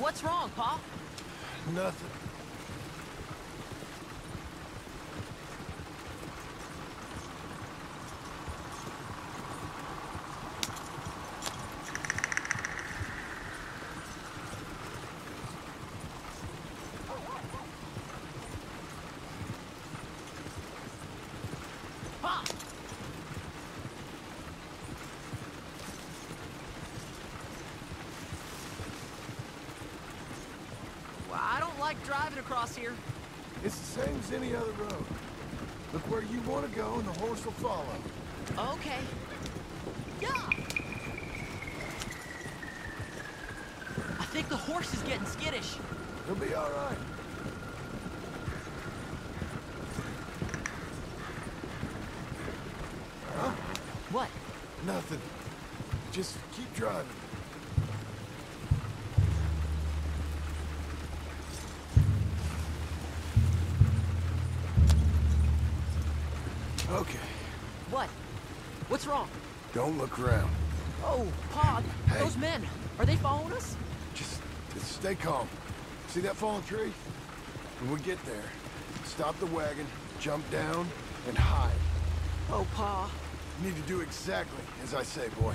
What's wrong, Pa? Nothing. Driving across here. It's the same as any other road. Look where you want to go and the horse will follow. Okay. Yeah. I think the horse is getting skittish. He'll be all right. Huh? What? Nothing. Just keep driving. Don't look around. Oh, Pa, hey. Those men, are they following us? Just, just stay calm. See that fallen tree? When we get there, stop the wagon, jump down, and hide. Oh, Pa. You need to do exactly as I say, boy.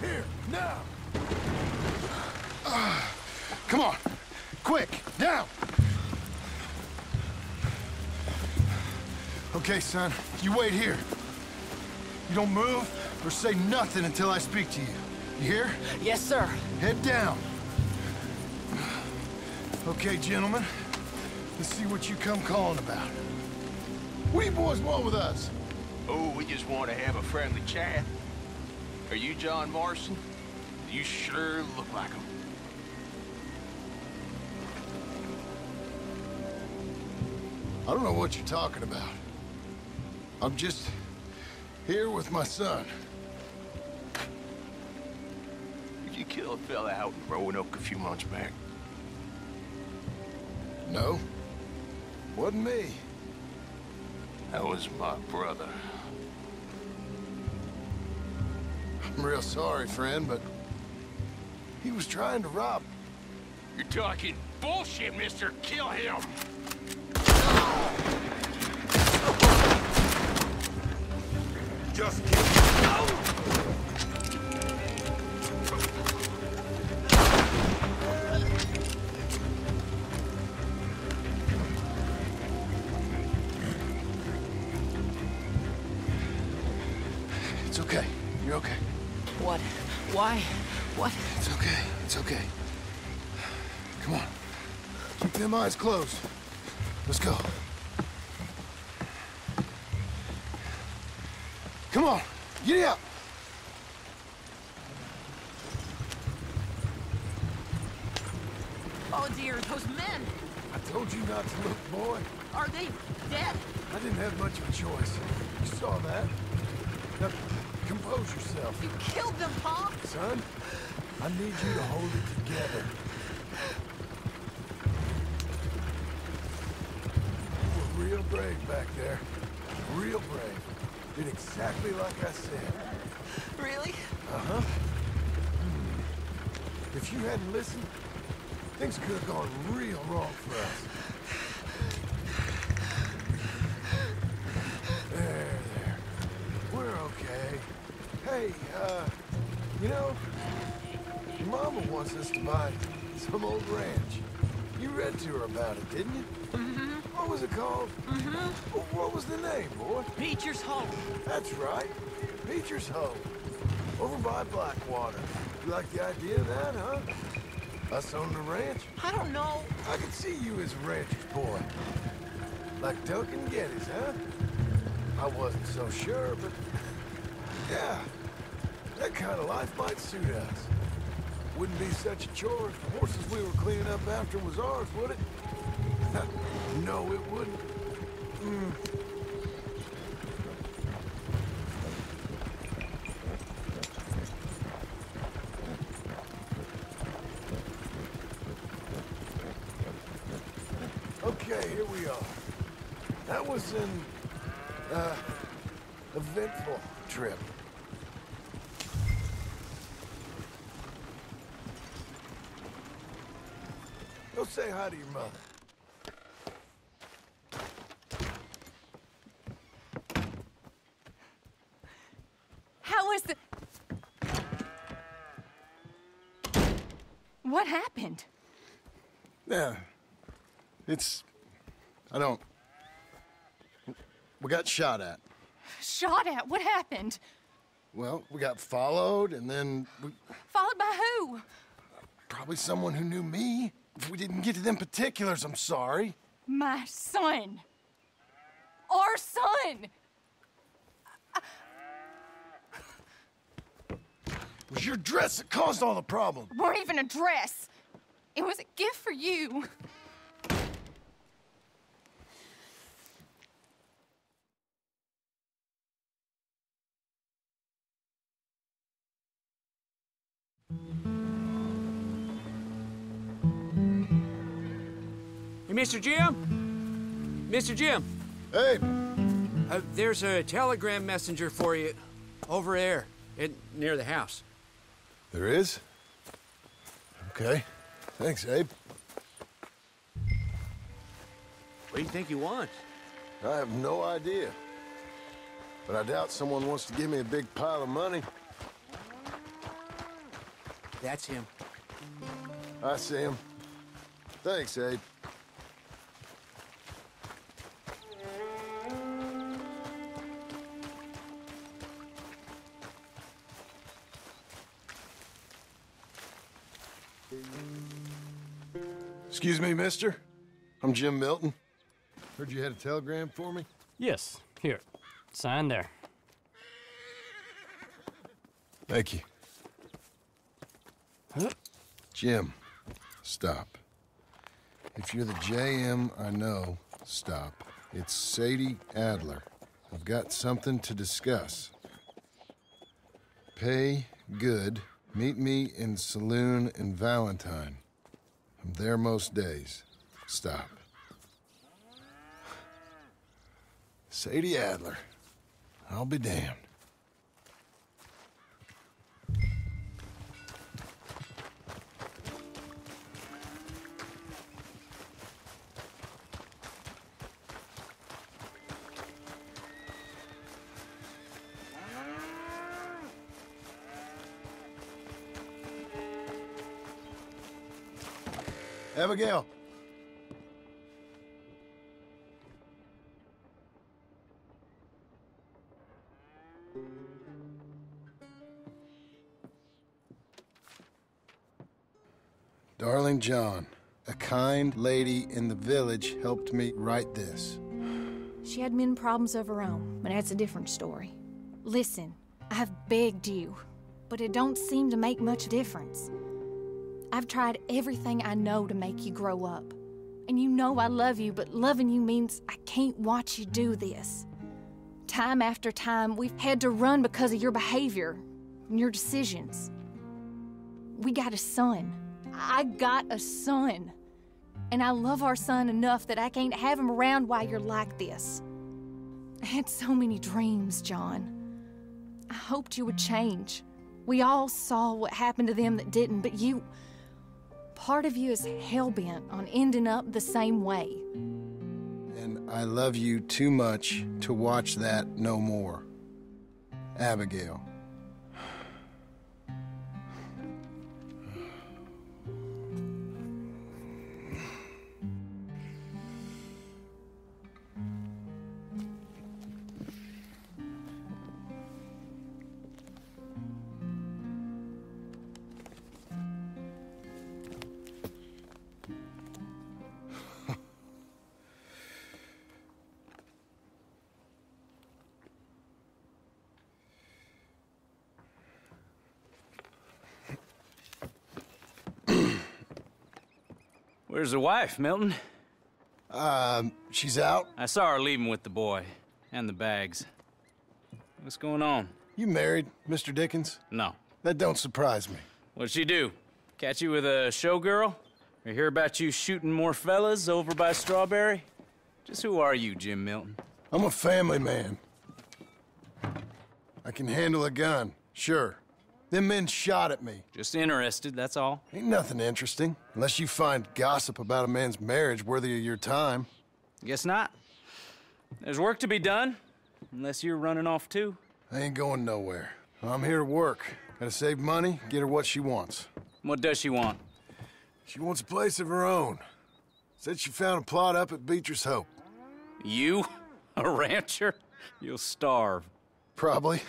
Here, now! Uh, come on, quick, down! Okay, son, you wait here. You don't move or say nothing until I speak to you. You hear? Yes, sir. Head down. Okay, gentlemen. Let's see what you come calling about. What do you boys want with us? Oh, we just want to have a friendly chat. Are you John Marston? You sure look like him. I don't know what you're talking about. I'm just... here with my son. Did you kill a fella out in Roanoke a few months back? No. Wasn't me. That was my brother. I'm real sorry, friend, but he was trying to rob me. You're talking bullshit, mister. Kill him! Just kidding. It's okay. You're okay. What? Why? What? It's okay. It's okay. Come on. Keep them eyes closed. Let's go. Come on, get up! Oh dear, those men! I told you not to look, boy. Are they dead? I didn't have much of a choice. You saw that. Now, compose yourself. You killed them, Pa! Son, I need you to hold it together. You real brave back there. Real brave. Did exactly like I said. Really? Uh-huh. Hmm. If you hadn't listened, things could have gone real wrong for us. There, there. We're okay. Hey, uh, you know, Mama wants us to buy some old ranch. You read to her about it, didn't you? Mm-hmm. What was it called? Mm-hmm. What was the name, boy? Beecher's Hope. That's right. Beecher's Hope. Over by Blackwater. You like the idea of that, huh? Us on the ranch? I don't know. I could see you as a rancher's boy. Like Duncan Geddes, huh? I wasn't so sure, but... yeah. That kind of life might suit us. Wouldn't be such a chore if the horses we were cleaning up after was ours, would it? No, it wouldn't. Mm. Okay, here we are. That was an uh, eventful trip. Go say hi to your mother. How was the... What happened? Yeah. It's... I don't... We got shot at. Shot at? What happened? Well, we got followed and then... We... Followed by who? Probably someone who knew me. If we didn't get to them particulars, I'm sorry. My son. Our son. I... It was your dress that caused all the problem. It weren't even a dress. It was a gift for you. Mister Jim? Mister Jim? Hey. Uh, there's a telegram messenger for you over there, in, near the house. There is? Okay. Thanks, Abe. What do you think he wants? I have no idea. But I doubt someone wants to give me a big pile of money. That's him. I see him. Thanks, Abe. Excuse me, mister. I'm Jim Milton. Heard you had a telegram for me? Yes. Here. Sign there. Thank you. Huh? Jim, stop. If you're the J M I know, stop. It's Sadie Adler. I've got something to discuss. Pay good. Meet me in saloon in Valentine. I'm there most days. Stop. Sadie Adler. I'll be damned. Abigail. Darling John, a kind lady in the village helped me write this. She had many problems of her own, but that's a different story. Listen, I've begged you, but it don't seem to make much difference. I've tried everything I know to make you grow up. And you know I love you, but loving you means I can't watch you do this. Time after time, we've had to run because of your behavior and your decisions. We got a son. I got a son. and I love our son enough that I can't have him around while you're like this. I had so many dreams, John. I hoped you would change. We all saw what happened to them that didn't, but you... part of you is hell-bent on ending up the same way. And I love you too much to watch that no more. Abigail. Where's the wife, Milton? Um, she's out. I saw her leaving with the boy and the bags. What's going on? You married Mister Dickens? No. That don't surprise me. What'd she do? Catch you with a showgirl? Or hear about you shooting more fellas over by Strawberry? Just who are you, Jim Milton? I'm a family man. I can handle a gun, sure. Them men shot at me. Just interested, that's all. Ain't nothing interesting, unless you find gossip about a man's marriage worthy of your time. Guess not. There's work to be done, unless you're running off too. I ain't going nowhere. I'm here to work. Gotta save money, get her what she wants. What does she want? She wants a place of her own. Said she found a plot up at Beecher's Hope. You? A rancher? You'll starve. Probably.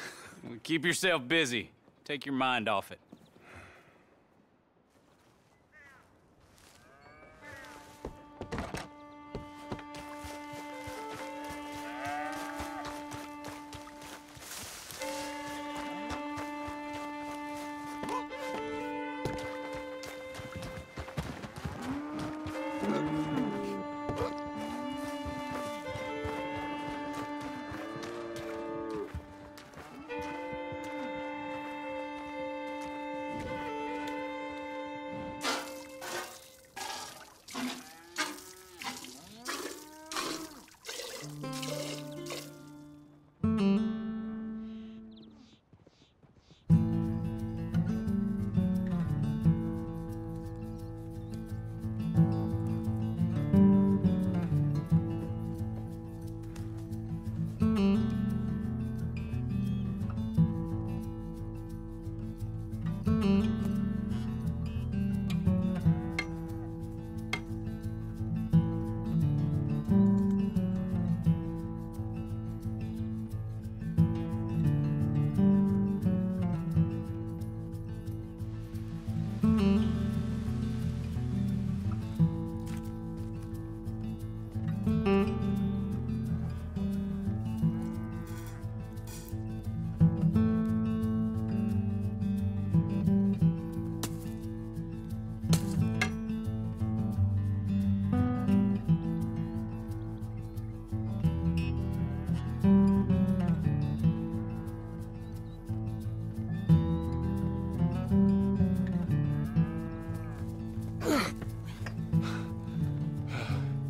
Keep yourself busy. Take your mind off it.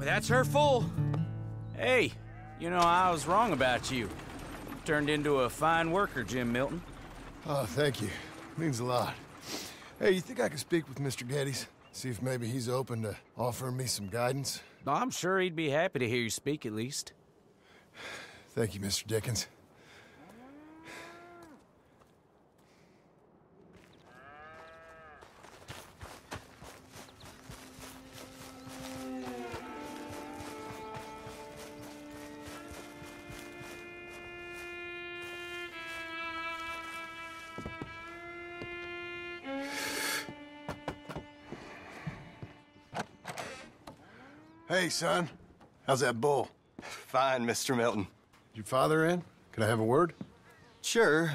That's her full. Hey, you know, I was wrong about you. You turned into a fine worker, Jim Milton. Oh, thank you. Means a lot. Hey, you think I could speak with Mister Geddes? See if maybe he's open to offering me some guidance? I'm sure he'd be happy to hear you speak, at least. Thank you, Mister Dickens. Hey, son. How's that bull? Fine, Mister Milton. Your father in? Could I have a word? Sure.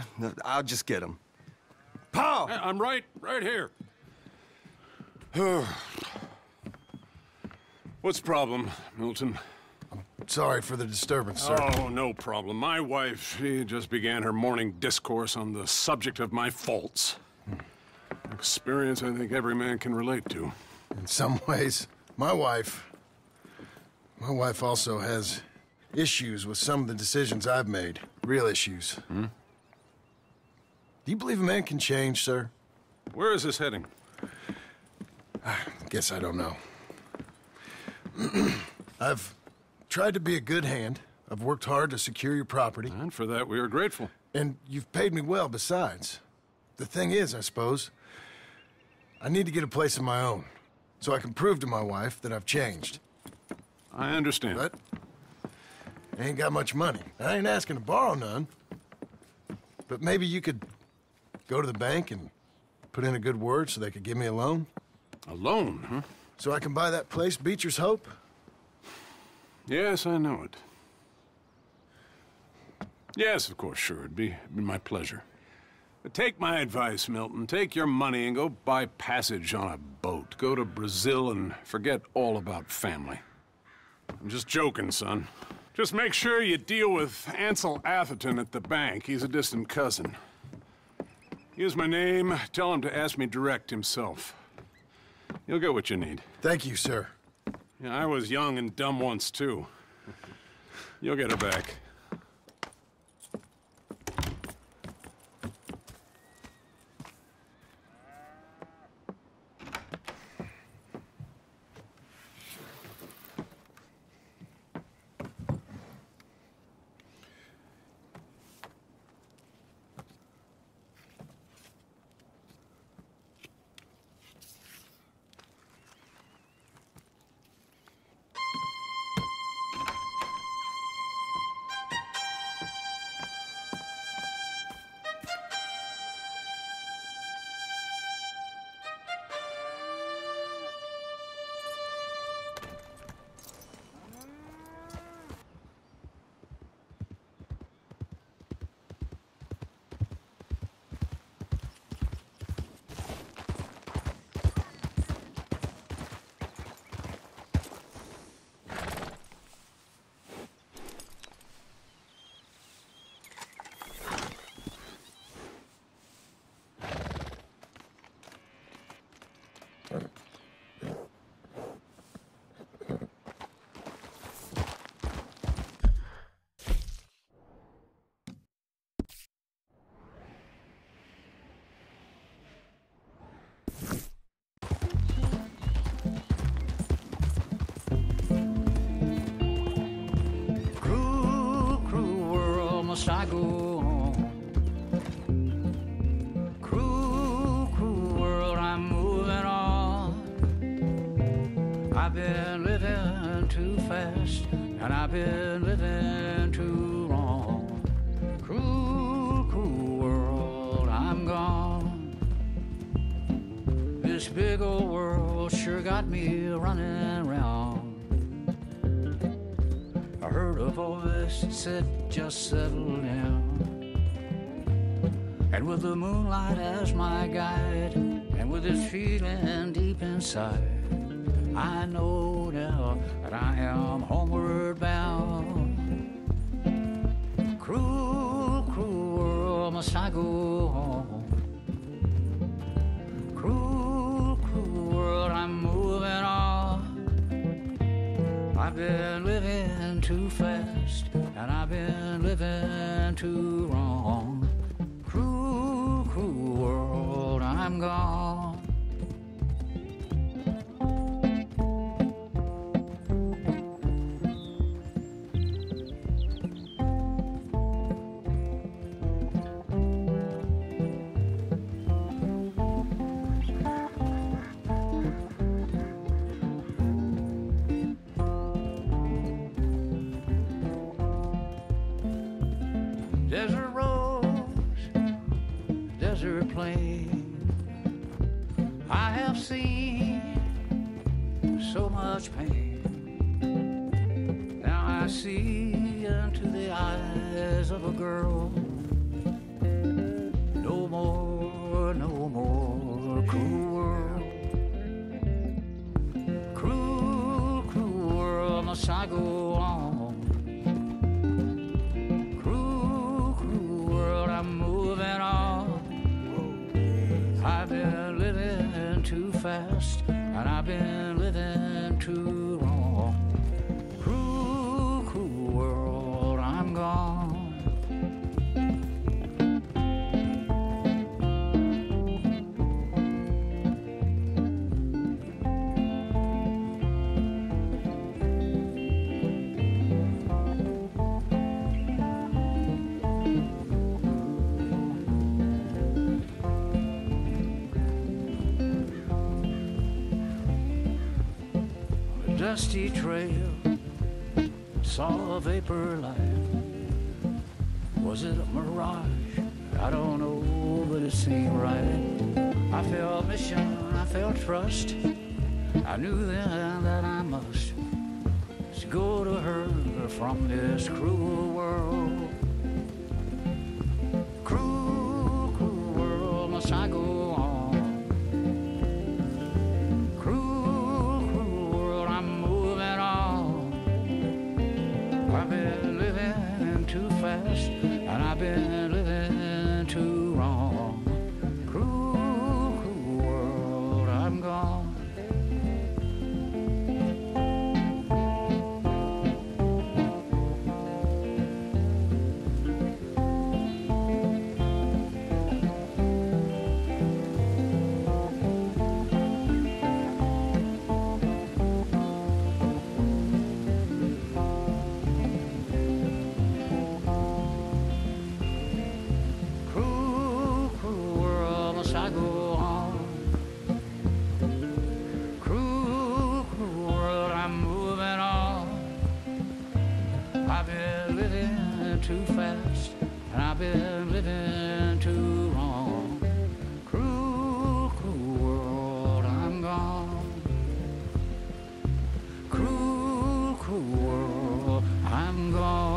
I'll just get him. Paul! Hey, I'm right, right here. What's the problem, Milton? I'm sorry for the disturbance, sir. Oh, no problem. My wife, she just began her morning discourse on the subject of my faults. Hmm. Experience I think every man can relate to. In some ways. My wife, my wife also has issues with some of the decisions I've made. Real issues. Hmm? Do you believe a man can change, sir? Where is this heading? I guess I don't know. I've tried to be a good hand. I've worked hard to secure your property. And for that, we are grateful. And you've paid me well, besides. The thing is, I suppose, I need to get a place of my own, so I can prove to my wife that I've changed. I understand. But I ain't got much money. I ain't asking to borrow none. But maybe you could go to the bank and put in a good word so they could give me a loan? A loan, huh? So I can buy that place, Beecher's Hope? Yes, I know it. Yes, of course, sure. It'd be, it'd be my pleasure. But take my advice, Milton. Take your money and go buy passage on a boat. Go to Brazil and forget all about family. I'm just joking, son. Just make sure you deal with Ansel Atherton at the bank. He's a distant cousin. Use my name. Tell him to ask me direct himself. You'll get what you need. Thank you, sir. Yeah, I was young and dumb once, too. You'll get her back. I go on. Cruel, cruel world, I'm moving on. I've been living too fast, and I've been living too wrong. Cruel, cruel world, I'm gone. This big old world sure got me running round. I heard a voice that said, just settle down. And with the moonlight as my guide, and with this feeling deep inside, I know now that I am homeward bound. Cruel, cruel world, must I go home? Cruel, cruel world, I'm moving on. I've been living too fast, and I've been living too wrong. Cruel, cruel world, I'm gone. I've been living too long. Cruel, cruel world, I'm gone. Dusty trail, saw a vapor light. Was it a mirage? I don't know, but it seemed right. I felt mission, I felt trust. I knew then that I must go to her from this cruel world. Cruel, cruel world, must I go on? And I've been living too wrong. Cruel, cruel world, I'm gone. Too fast, and I've been living too wrong. Cruel, cruel world, I'm gone. Cruel, cruel world, I'm gone.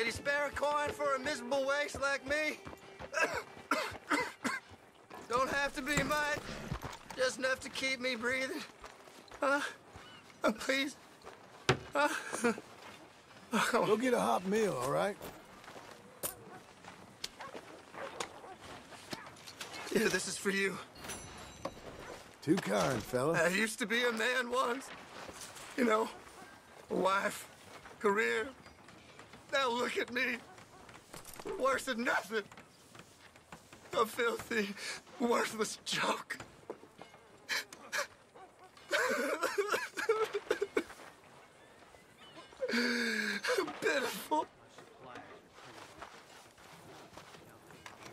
Can you spare a coin for a miserable waste like me? Don't have to be much. Just enough to keep me breathing. Huh? Oh, please. Huh? Go get a hot meal, all right? Here, this is for you. Too kind, fella. I used to be a man once. You know, a wife, career. Now look at me. Worse than nothing. A filthy, worthless joke. Pitiful.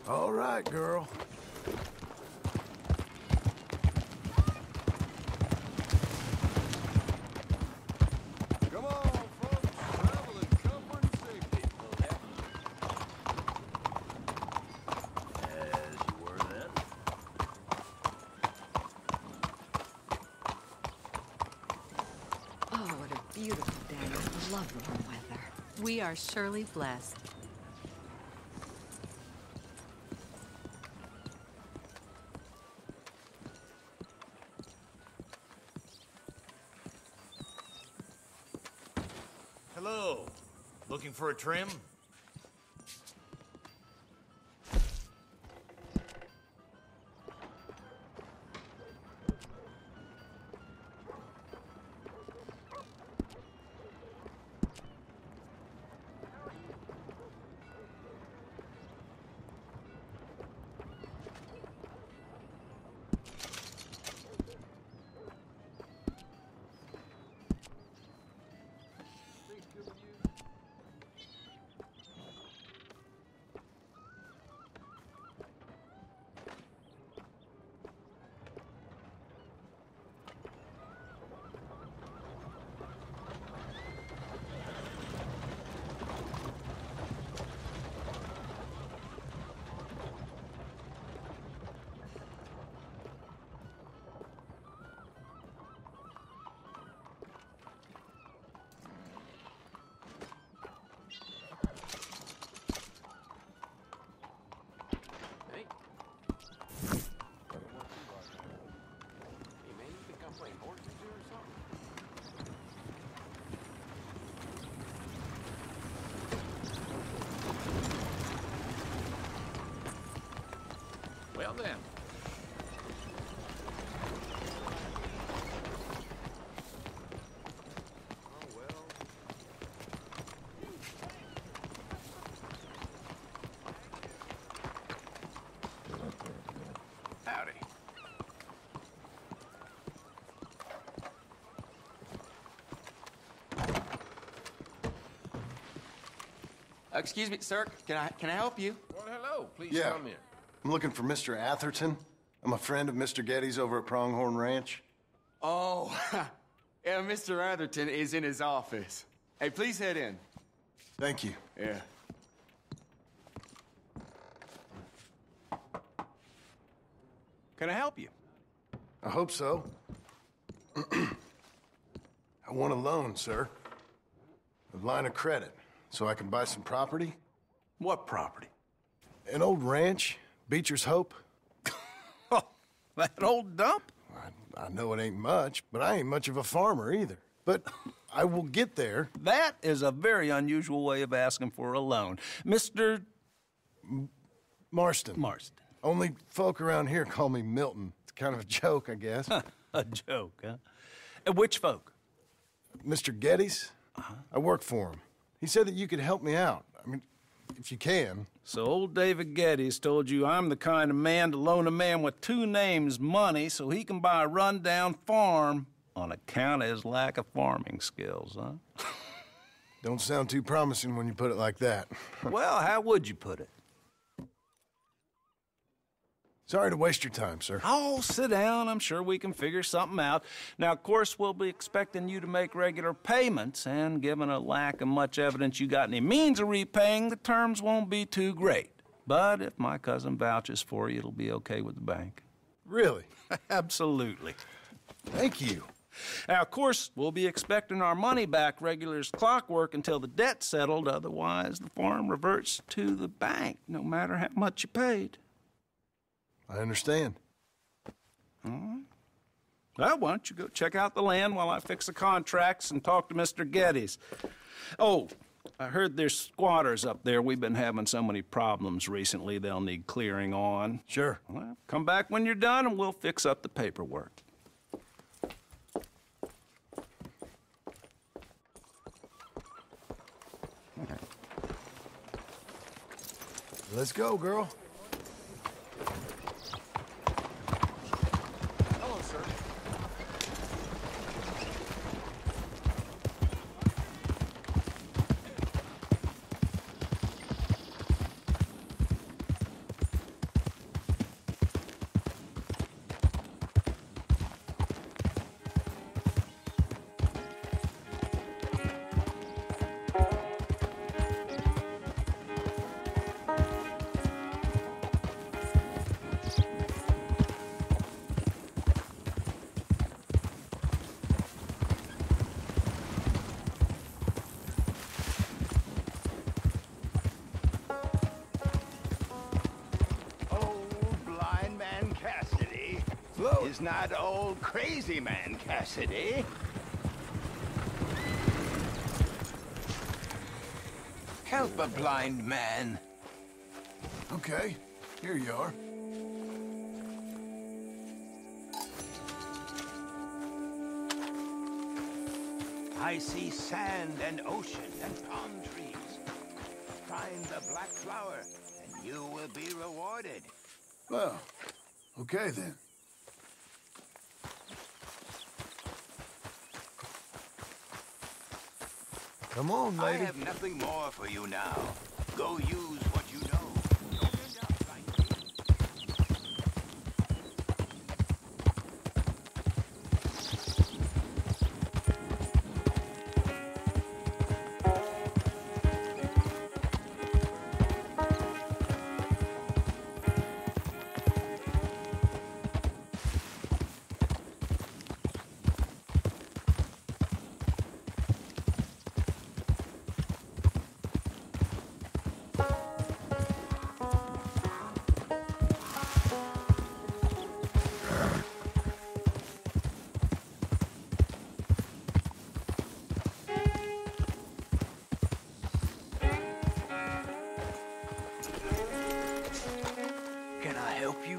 All right, girl. We are surely blessed. Hello. Looking for a trim? Well then. Howdy. Uh, excuse me, sir. Can I can I help you? Well, hello. Please yeah. come in. I'm looking for Mister Atherton. I'm a friend of Mister Geddes over at Pronghorn Ranch. Oh, yeah, Mister Atherton is in his office. Hey, please head in. Thank you. Yeah. Can I help you? I hope so. I want a loan, sir. A line of credit, so I can buy some property. What property? An old ranch. Beecher's Hope. Oh, that old dump? I, I know it ain't much, but I ain't much of a farmer either. But I will get there. That is a very unusual way of asking for a loan. Mister Marston. Marston. Only folk around here call me Milton. It's kind of a joke, I guess. A joke, huh? And which folk? Mister Geddes. Uh-huh. I work for him. He said that you could help me out. I mean, if you can. So old David Geddes told you I'm the kind of man to loan a man with two names money so he can buy a rundown farm on account of his lack of farming skills, huh? Don't sound too promising when you put it like that. Well, how would you put it? Sorry to waste your time, sir. Oh, sit down. I'm sure we can figure something out. Now, of course, we'll be expecting you to make regular payments, and given a lack of much evidence you got any means of repaying, the terms won't be too great. But if my cousin vouches for you, it'll be okay with the bank. Really? Absolutely. Thank you. Now, of course, we'll be expecting our money back regular as clockwork until the debt's settled. Otherwise, the farm reverts to the bank, no matter how much you paid. I understand. All right. Well, why don't you go check out the land while I fix the contracts and talk to Mister Geddes. Oh, I heard there's squatters up there. We've been having so many problems recently, they'll need clearing on. Sure. Well, come back when you're done, and we'll fix up the paperwork. Let's go, girl. Hello, sir. He's not old crazy man, Cassidy. Help a blind man. Okay, here you are. I see sand and ocean and palm trees. Find the black flower, and you will be rewarded. Well, okay then. Come on, lady. I have nothing more for you now. Go use what you know. Don't end up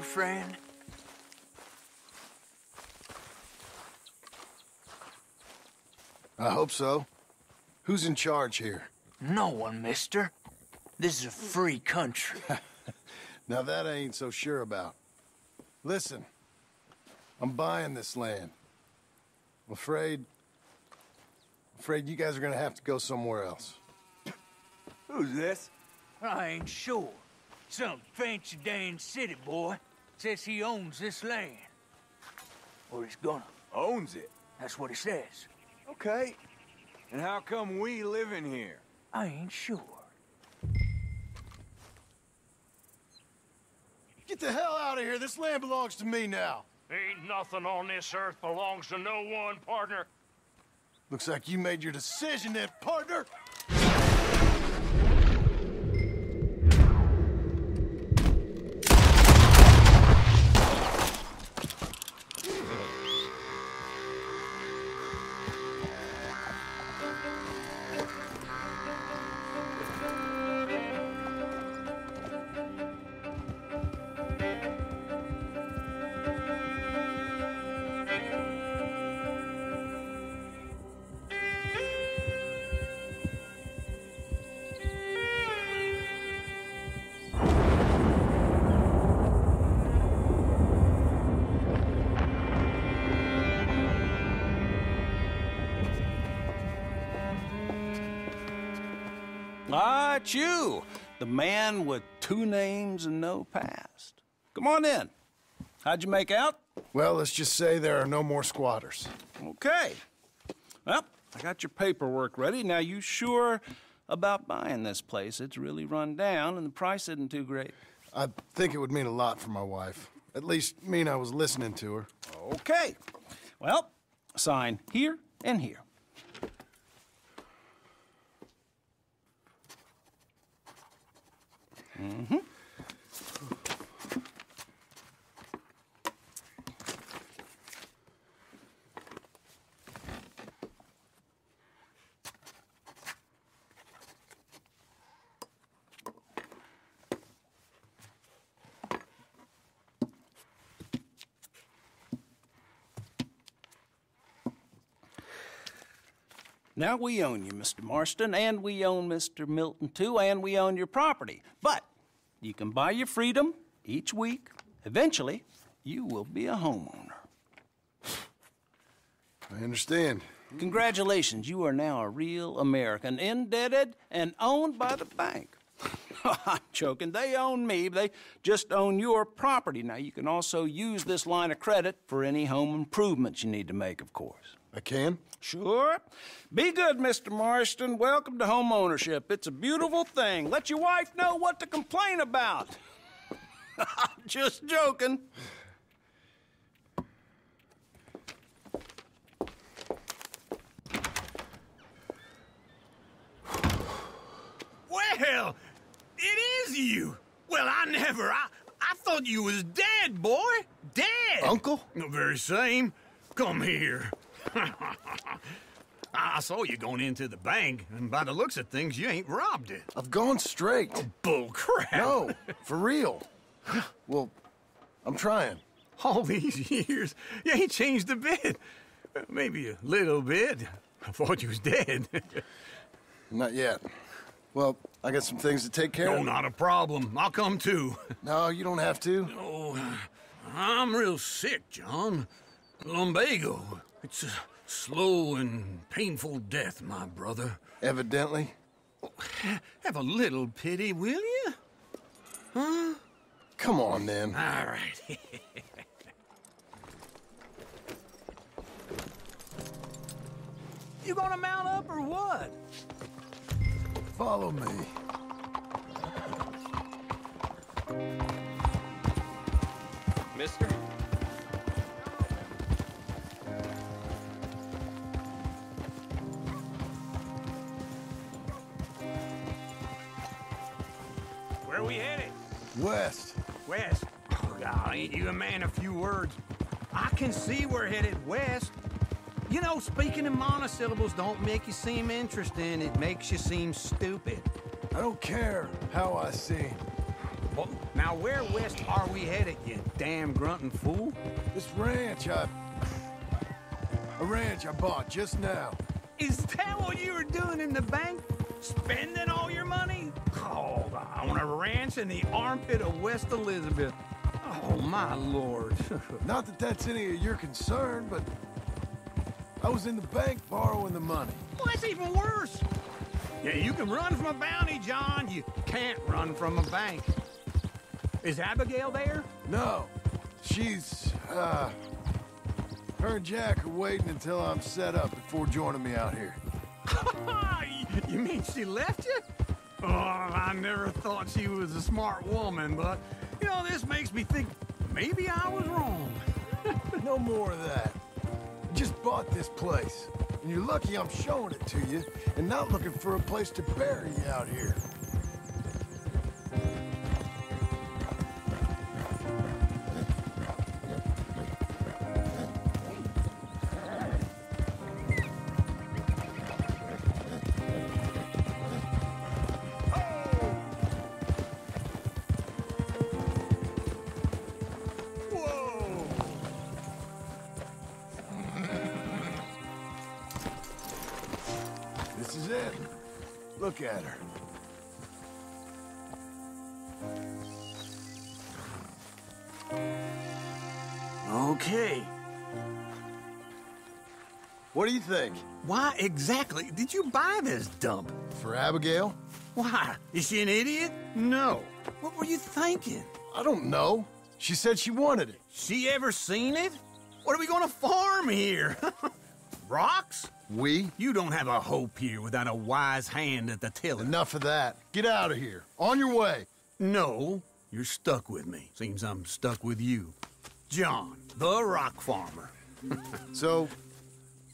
friend. I hope so. Who's in charge here? No one, mister. This is a free country. Now that I ain't so sure about. Listen, I'm buying this land. I'm afraid... I'm afraid you guys are gonna have to go somewhere else. Who's this? I ain't sure. Some fancy Dan city boy. Says he owns this land. Or he's gonna. Owns it? That's what he says. Okay. And how come we live in here? I ain't sure. Get the hell out of here! This land belongs to me now! Ain't nothing on this earth belongs to no one, partner. Looks like you made your decision then, partner! You, the man with two names and no past. Come on in. How'd you make out? Well, let's just say there are no more squatters. Okay. Well, I got your paperwork ready. Now, you sure about buying this place? It's really run down, and the price isn't too great. I think it would mean a lot for my wife. At least mean I was listening to her. Okay. Well, Sign here and here. Mm-hmm. Now, we own you, Mister Marston, and we own Mister Milton, too, and we own your property. But you can buy your freedom each week. Eventually, you will be a homeowner. I understand. Congratulations. You are now a real American, indebted and owned by the bank. I'm joking. They own me. They just own your property. Now, you can also use this line of credit for any home improvements you need to make, of course. I can? Sure. Be good, Mister Marston. Welcome to home ownership. It's a beautiful thing. Let your wife know what to complain about. Just joking. Well, it is you. Well, I never. I, I thought you was dead, boy. Dead. Uncle? The very same. Come here. I saw you going into the bank, and by the looks of things, you ain't robbed it. I've gone straight. Oh, bull crap. No, for real. Well, I'm trying. All these years, you ain't changed a bit. Maybe a little bit. I thought you was dead. Not yet. Well, I got some things to take care no, of. No, not a problem. I'll come too. No, you don't have to. No, I'm real sick, John. Lumbago. It's a slow and painful death, my brother. Evidently. Have a little pity, will you? Huh? Come on, then. All right. You gonna mount up or what? Follow me. Mister? Where we headed? West. West? Oh, God, ain't you a man of few words? I can see we're headed west. You know, speaking in monosyllables don't make you seem interesting. It makes you seem stupid. I don't care how I seem. Well, now, where west are we headed, you damn grunting fool? This ranch I... A ranch I bought just now. Is that what you were doing in the bank? Spending all your money? Oh, on a ranch in the armpit of West Elizabeth. Oh, my Lord. Not that that's any of your concern, but I was in the bank borrowing the money. Well, that's even worse. Yeah, you can run from a bounty, John. You can't run from a bank. Is Abigail there? No. She's, uh... her and Jack are waiting until I'm set up before joining me out here. You mean she left you? Oh, I never thought she was a smart woman, but, you know, this makes me think maybe I was wrong. No more of that. Just bought this place, and you're lucky I'm showing it to you and not looking for a place to bury you out here. Look at her. Okay. What do you think? Why exactly did you buy this dump? For Abigail? Why? Is she an idiot? No. What were you thinking? I don't know. She said she wanted it. She ever seen it? What are we gonna farm here? Rocks? We? You don't have a hope here without a wise hand at the tiller. Enough of that. Get out of here. On your way. No, you're stuck with me. Seems I'm stuck with you. John, the rock farmer. So,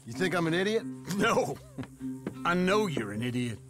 You think I'm an idiot? No. I know you're an idiot.